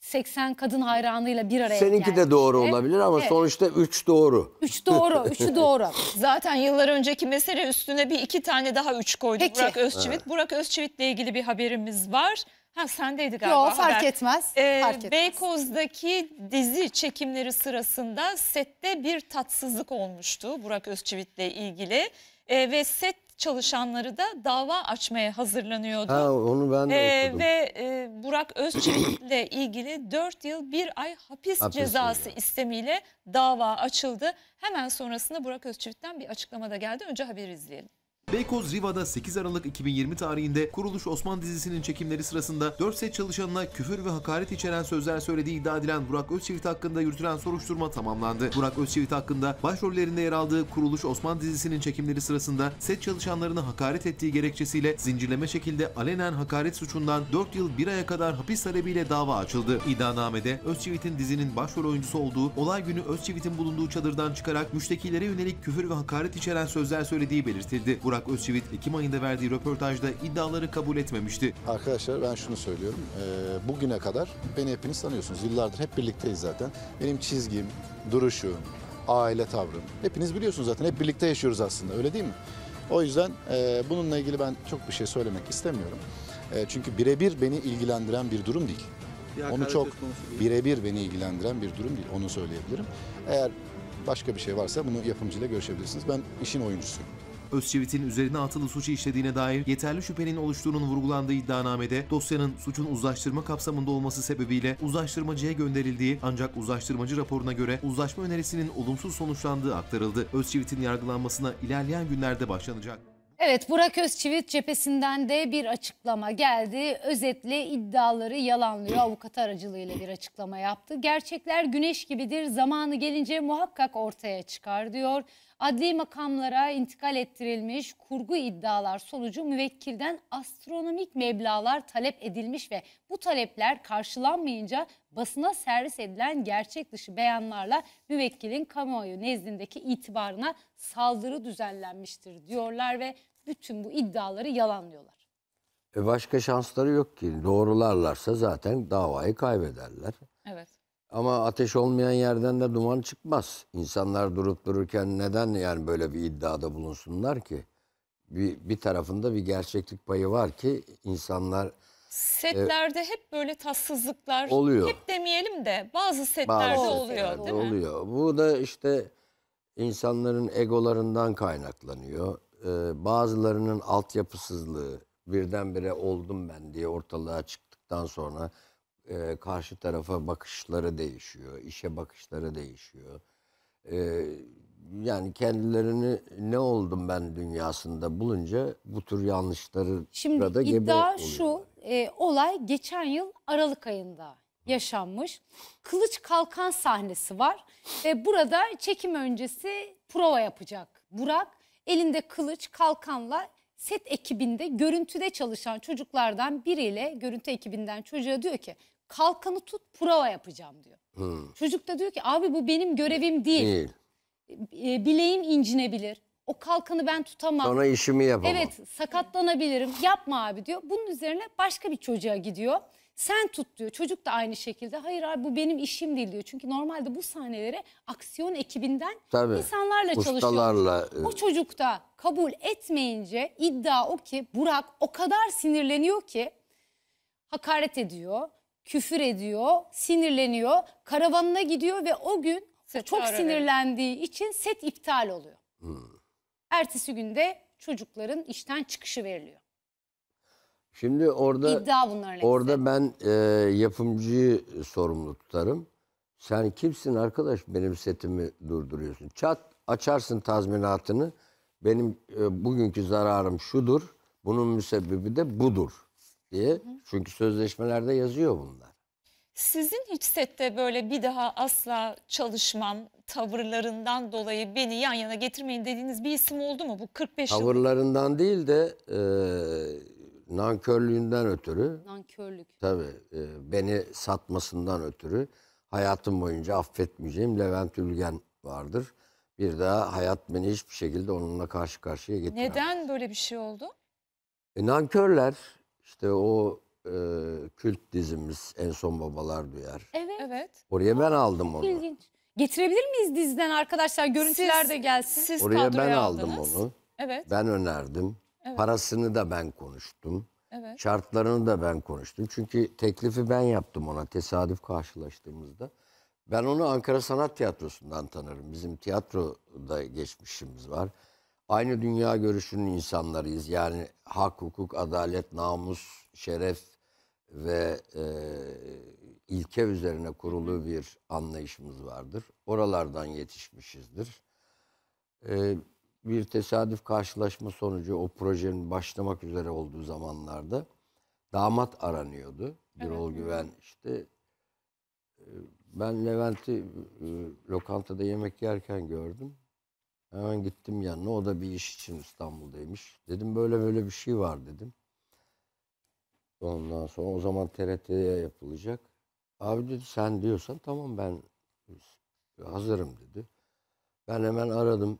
80 kadın hayranıyla bir araya seninki gelmişti. De doğru olabilir ama evet. Sonuçta 3 doğru. 3 doğru, 3'ü doğru. Zaten yıllar önceki mesele üstüne bir 2 tane daha 3 koydu Burak Özçivit. Evet. Burak Özçivit'le ilgili bir haberimiz var. Ha, sendeydi galiba. Yok, fark etmez. Beykoz'daki dizi çekimleri sırasında sette bir tatsızlık olmuştu Burak Özçivit'le ilgili. Ve set çalışanları da dava açmaya hazırlanıyordu. Ha, onu ben de okudum. Ve Burak Özçivit'le ilgili 4 yıl 1 ay hapis cezası istemiyle dava açıldı. Hemen sonrasında Burak Özçivit'ten bir açıklama da geldi. Önce haberi izleyelim. Beykoz Riva'da 8 Aralık 2020 tarihinde Kuruluş Osman dizisinin çekimleri sırasında 4 set çalışanına küfür ve hakaret içeren sözler söylediği iddia edilen Burak Özçivit hakkında yürütülen soruşturma tamamlandı. Burak Özçivit hakkında başrollerinde yer aldığı Kuruluş Osman dizisinin çekimleri sırasında set çalışanlarına hakaret ettiği gerekçesiyle zincirleme şekilde alenen hakaret suçundan 4 yıl 1 aya kadar hapis talebiyle dava açıldı. İddianamede Özçivit'in dizinin başrol oyuncusu olduğu, olay günü Özçivit'in bulunduğu çadırdan çıkarak müştekilere yönelik küfür ve hakaret içeren sözler söylediği belirtildi. Burak Özçivit Ekim ayında verdiği röportajda iddiaları kabul etmemişti. Arkadaşlar ben şunu söylüyorum. Bugüne kadar beni hepiniz tanıyorsunuz. Yıllardır hep birlikteyiz zaten. Benim çizgim, duruşum, aile tavrım. Hepiniz biliyorsunuz zaten. Hep birlikte yaşıyoruz aslında. Öyle değil mi? O yüzden bununla ilgili ben çok bir şey söylemek istemiyorum. Çünkü birebir beni ilgilendiren bir durum değil. Onu çok birebir beni ilgilendiren bir durum değil. Onu söyleyebilirim. Eğer başka bir şey varsa bunu yapımcıyla görüşebilirsiniz. Ben işin oyuncusuyum. Özçivit'in üzerine atılı suçu işlediğine dair yeterli şüphenin oluştuğunun vurgulandığı iddianamede dosyanın suçun uzlaştırma kapsamında olması sebebiyle uzlaştırmacıya gönderildiği, ancak uzlaştırmacı raporuna göre uzlaşma önerisinin olumsuz sonuçlandığı aktarıldı. Özçivit'in yargılanmasına ilerleyen günlerde başlanacak. Evet, Burak Özçivit cephesinden de bir açıklama geldi. Özetle iddiaları yalanlıyor. Avukatı aracılığıyla bir açıklama yaptı. Gerçekler güneş gibidir. Zamanı gelince muhakkak ortaya çıkar diyor. Adli makamlara intikal ettirilmiş kurgu iddialar sonucu müvekkilden astronomik meblağlar talep edilmiş ve bu talepler karşılanmayınca basına servis edilen gerçek dışı beyanlarla müvekkilin kamuoyu nezdindeki itibarına saldırı düzenlenmiştir diyorlar ve bütün bu iddiaları yalanlıyorlar. Başka şansları yok ki, doğrularlarsa zaten davayı kaybederler. Evet. Ama ateş olmayan yerden de duman çıkmaz. İnsanlar durup dururken neden yani böyle bir iddiada bulunsunlar ki? Bir tarafında bir gerçeklik payı var ki insanlar... Setlerde hep böyle tatsızlıklar oluyor. Hep demeyelim de bazı setlerde oluyor, değil mi? Oluyor. Bu da işte insanların egolarından kaynaklanıyor. Bazılarının altyapısızlığı, birdenbire oldum ben diye ortalığa çıktıktan sonra... karşı tarafa bakışları değişiyor, işe bakışları değişiyor. Yani kendilerini ne oldum ben dünyasında bulunca bu tür yanlışları burada gebe oluyor. Şimdi iddia şu, olay geçen yıl Aralık ayında yaşanmış. Kılıç Kalkan sahnesi var ve burada çekim öncesi prova yapacak Burak. Elinde kılıç kalkanla set ekibinde görüntüde çalışan çocuklardan biriyle, görüntü ekibinden çocuğa diyor ki, kalkanı tut, prova yapacağım diyor. Hmm. Çocuk da diyor ki abi bu benim görevim değil. Bileğim incinebilir. O kalkanı ben tutamam. Sonra işimi yapamam. Evet, sakatlanabilirim. Yapma abi diyor. Bunun üzerine başka bir çocuğa gidiyor. Sen tut diyor. Çocuk da aynı şekilde. Hayır abi bu benim işim değil diyor. Çünkü normalde bu sahnelere aksiyon ekibinden insanlarla çalışıyor. O çocuk da kabul etmeyince iddia o ki Burak o kadar sinirleniyor ki hakaret ediyor. Küfür ediyor, sinirleniyor, karavanına gidiyor ve o gün çok sinirlendiği için set iptal oluyor. Hmm. Ertesi günde çocukların işten çıkışı veriliyor. Şimdi orada ben yapımcıyı sorumlu tutarım. Sen kimsin arkadaş, benim setimi durduruyorsun? Çat açarsın tazminatını. Benim bugünkü zararım şudur, bunun müsebbibi de budur. Diye. Çünkü sözleşmelerde yazıyor bunlar. Sizin hiç sette böyle bir daha asla çalışmam tavırlarından dolayı beni yan yana getirmeyin dediğiniz bir isim oldu mu? Bu 45 yıl. Tavırlarından değil de nankörlüğünden ötürü. Nankörlük. Tabii beni satmasından ötürü hayatım boyunca affetmeyeceğim Levent Ülgen vardır. Bir daha hayat beni hiçbir şekilde onunla karşı karşıya getiremez. Neden böyle bir şey oldu? Nankörler. İşte o kült dizimiz En Son Babalar Duyar. Evet. Oraya ben aldım onu. İlginç. Getirebilir miyiz diziden arkadaşlar? Görüntüler de gelsin. Oraya ben aldım onu. Evet. Ben önerdim. Evet. Parasını da ben konuştum. Evet. Şartlarını da ben konuştum. Çünkü teklifi ben yaptım ona tesadüf karşılaştığımızda. Ben onu Ankara Sanat Tiyatrosu'ndan tanırım. Bizim tiyatroda geçmişimiz var. Aynı dünya görüşünün insanlarıyız. Yani hak, hukuk, adalet, namus, şeref ve ilke üzerine kurulu bir anlayışımız vardır. Oralardan yetişmişizdir. Bir tesadüf karşılaşma sonucu o projenin başlamak üzere olduğu zamanlarda damat aranıyordu. Birol Güven işte... Ben Levent'i lokantada yemek yerken gördüm. Hemen gittim yanına. O da bir iş için İstanbul'daymış. Dedim böyle böyle bir şey var dedim. Ondan sonra o zaman TRT'ye yapılacak. Abi dedi sen diyorsan tamam ben hazırım dedi. Ben hemen aradım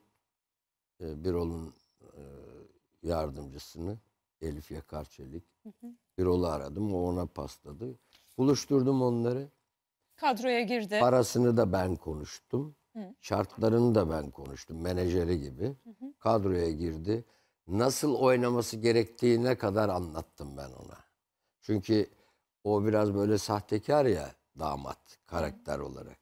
Birol'un yardımcısını. Elif Yakarçelik. Birol'u aradım. O ona pasladı. Buluşturdum onları. Kadroya girdi. Parasını da ben konuştum. Hı. Şartlarını da ben konuştum. Menajeri gibi. Hı hı. Kadroya girdi. Nasıl oynaması gerektiğine kadar anlattım ben ona. Çünkü o biraz böyle sahtekar ya damat karakter olarak.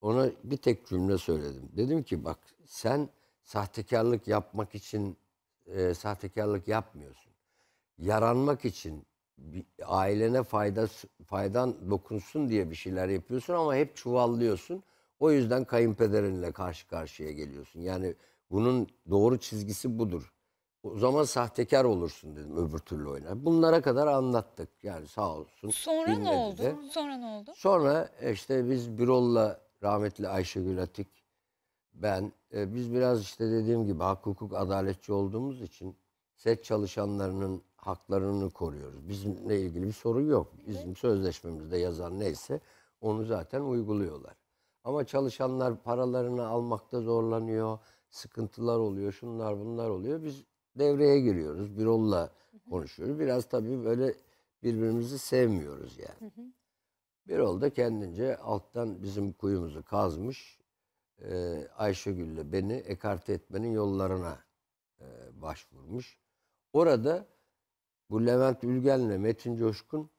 Ona bir tek cümle söyledim. Dedim ki bak sen sahtekarlık yapmak için sahtekarlık yapmıyorsun. Yaranmak için ailene faydan dokunsun diye bir şeyler yapıyorsun ama hep çuvallıyorsun. O yüzden kayınpederinle karşı karşıya geliyorsun. Yani bunun doğru çizgisi budur. O zaman sahtekar olursun dedim öbür türlü oynar. Bunlara kadar anlattık yani sağ olsun. Sonra ne oldu? De. Sonra ne oldu? Sonra işte biz Birol'la rahmetli Ayşegül Atik ben biz biraz işte dediğim gibi hak hukuk adaletçi olduğumuz için set çalışanlarının haklarını koruyoruz. Bizimle ilgili bir sorun yok. Bizim sözleşmemizde yazan neyse onu zaten uyguluyorlar. Ama çalışanlar paralarını almakta zorlanıyor. Sıkıntılar oluyor. Şunlar bunlar oluyor. Biz devreye giriyoruz. Birol'la konuşuyoruz. Biraz tabii böyle birbirimizi sevmiyoruz yani. Birol da kendince alttan bizim kuyumuzu kazmış. Ayşegül'le beni ekarte etmenin yollarına başvurmuş. Orada bu Levent Ülgen'le Metin Coşkun,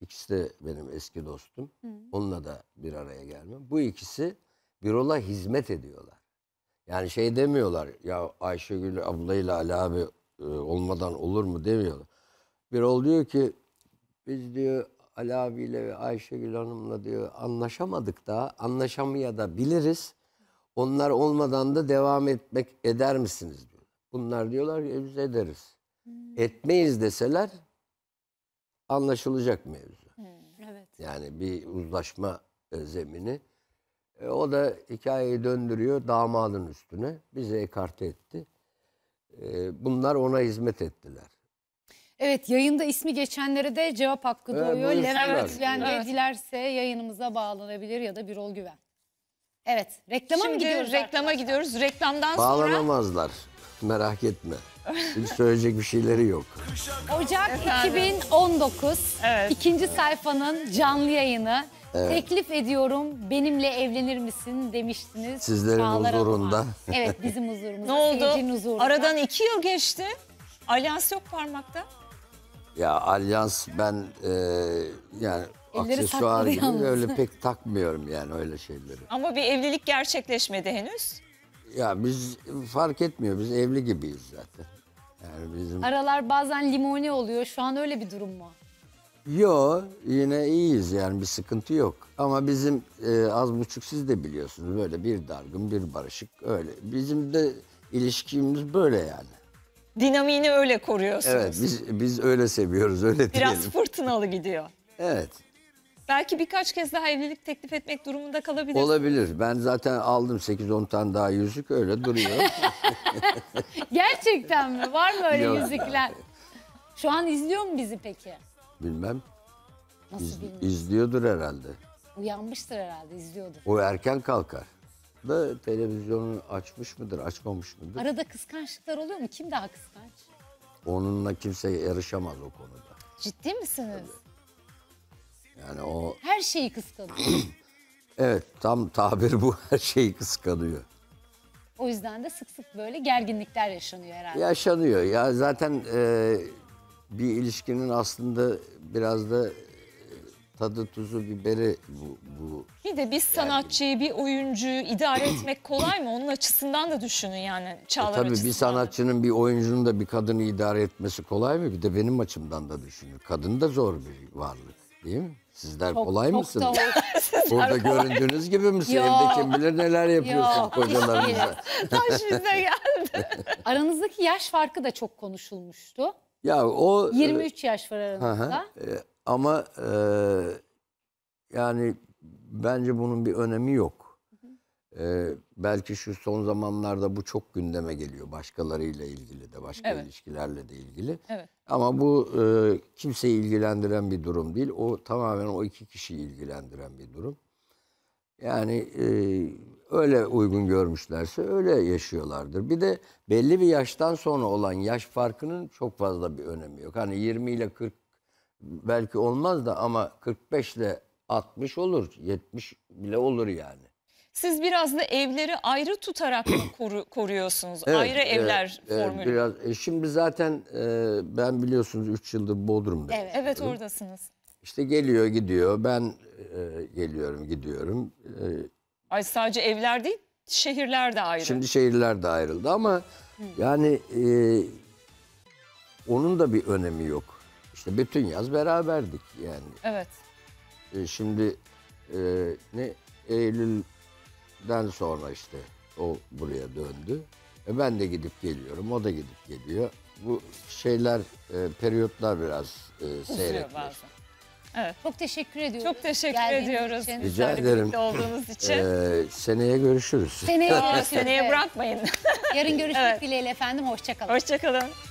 ikisi de benim eski dostum. Hı. Onunla da bir araya gelmem. Bu ikisi Birol'a hizmet ediyorlar. Yani şey demiyorlar, ya Ayşegül ablayla Ali abi olmadan olur mu demiyorlar. Birol diyor ki, biz diyor Ali abiyle ve Ayşegül Hanım'la diyor anlaşamadık da, anlaşamaya da biliriz. Onlar olmadan da devam eder misiniz diyor. Bunlar diyorlar ki biz ederiz. Etmeyiz deseler anlaşılacak mevzu. Evet. Yani bir uzlaşma zemini. O da hikayeyi döndürüyor damadın üstüne. Bizi ekarte etti. Bunlar ona hizmet ettiler. Evet yayında ismi geçenlere de cevap hakkı doğuyor. Levent Güven dilerse yayınımıza bağlanabilir ya da Birol Güven. Evet reklama mı gidiyoruz? Reklama gidiyoruz. Reklamdan sonra... Bağlanamazlar. Merak etme. Şimdi söyleyecek bir şeyleri yok. Ocak efendim. 2019. Evet. İkinci sayfanın canlı yayını. Evet. Teklif ediyorum. Benimle evlenir misin demiştiniz. Sizlerin Çağlar huzurunda. Adıma. Evet bizim huzurumuzda. Ne oldu? Huzurunda. Aradan 2 yıl geçti. Alyans yok parmakta. Ya alyans ben yani elleri aksesuar gibi yalnız. Öyle pek takmıyorum yani öyle şeyleri. Ama bir evlilik gerçekleşmedi henüz. Ya biz fark etmiyor. Biz evli gibiyiz zaten. Yani bizim... Aralar bazen limoni oluyor. Şu an öyle bir durum mu? Yok. Yine iyiyiz yani bir sıkıntı yok. Ama bizim az buçuk siz de biliyorsunuz. Böyle bir dargın bir barışık öyle. Bizim de ilişkimiz böyle yani. Dinamiğini öyle koruyorsunuz. Evet biz öyle seviyoruz öyle diyelim. Biraz fırtınalı gidiyor. Evet. Belki birkaç kez daha evlilik teklif etmek durumunda kalabilir. Olabilir. Ben zaten aldım 8-10 tane daha yüzük öyle duruyor. Gerçekten mi? Var mı öyle yok. Yüzükler? Şu an izliyor mu bizi peki? Bilmem. Nasıl bilmiyorum? İzliyordur herhalde. Uyanmıştır herhalde izliyordur. O erken kalkar. Da televizyonu açmış mıdır açmamış mıdır? Arada kıskançlıklar oluyor mu? Kim daha kıskanç? Onunla kimse yarışamaz o konuda. Ciddi misiniz? Tabii. Yani o... Her şeyi kıskanıyor. Evet tam tabir bu her şeyi kıskanıyor. O yüzden de sık sık böyle gerginlikler yaşanıyor herhalde. Yaşanıyor ya zaten bir ilişkinin aslında biraz da tadı tuzu biberi bu. Bir de biz sanatçıyı, bir oyuncuyu idare etmek kolay mı? Onun açısından da düşünün yani, Çağlar tabii açısından. Bir sanatçının, bir oyuncunun da bir kadını idare etmesi kolay mı? Bir de benim açımdan da düşünün. Kadın da zor bir varlık. Değil mi? Sizler çok, kolay mısınız? Burada göründüğünüz gibi misin? Evde kim bilir neler yapıyorsunuz kocalarınıza. Taş bize geldi. Aranızdaki yaş farkı da çok konuşulmuştu. Ya o 23 yaş var aranızda. Ama yani bence bunun bir önemi yok. Belki şu son zamanlarda bu çok gündeme geliyor. Başkalarıyla ilgili de, başka evet. ilişkilerle de ilgili. Evet. Ama bu kimseyi ilgilendiren bir durum değil. O tamamen o iki kişiyi ilgilendiren bir durum. Yani öyle uygun görmüşlerse öyle yaşıyorlardır. Bir de belli bir yaştan sonra olan yaş farkının çok fazla bir önemi yok. Hani 20 ile 40 belki olmaz da ama 45 ile 60 olur, 70 bile olur yani. Siz biraz da evleri ayrı tutarak mı koruyorsunuz? Evet, ayrı evler formülü. Biraz, şimdi zaten ben biliyorsunuz 3 yıldır Bodrum'da. Evet, evet, oradasınız. İşte geliyor gidiyor, ben geliyorum gidiyorum. Ay, sadece evler değil, şehirler de ayrı. Şimdi şehirler de ayrıldı ama yani onun da bir önemi yok. İşte bütün yaz beraberdik yani. Evet. Şimdi ne Eylül... Den sonra işte o buraya döndü. Ben de gidip geliyorum, o da gidip geliyor. Bu şeyler, periyotlar biraz seyretmiş. Evet. Çok teşekkür ediyoruz. Çok teşekkür ediyoruz. Rica ederim. Olduğunuz için. Seneye görüşürüz. Seneye bırakmayın. Yarın görüşmek dileğiyle efendim. Hoşçakalın. Hoşçakalın.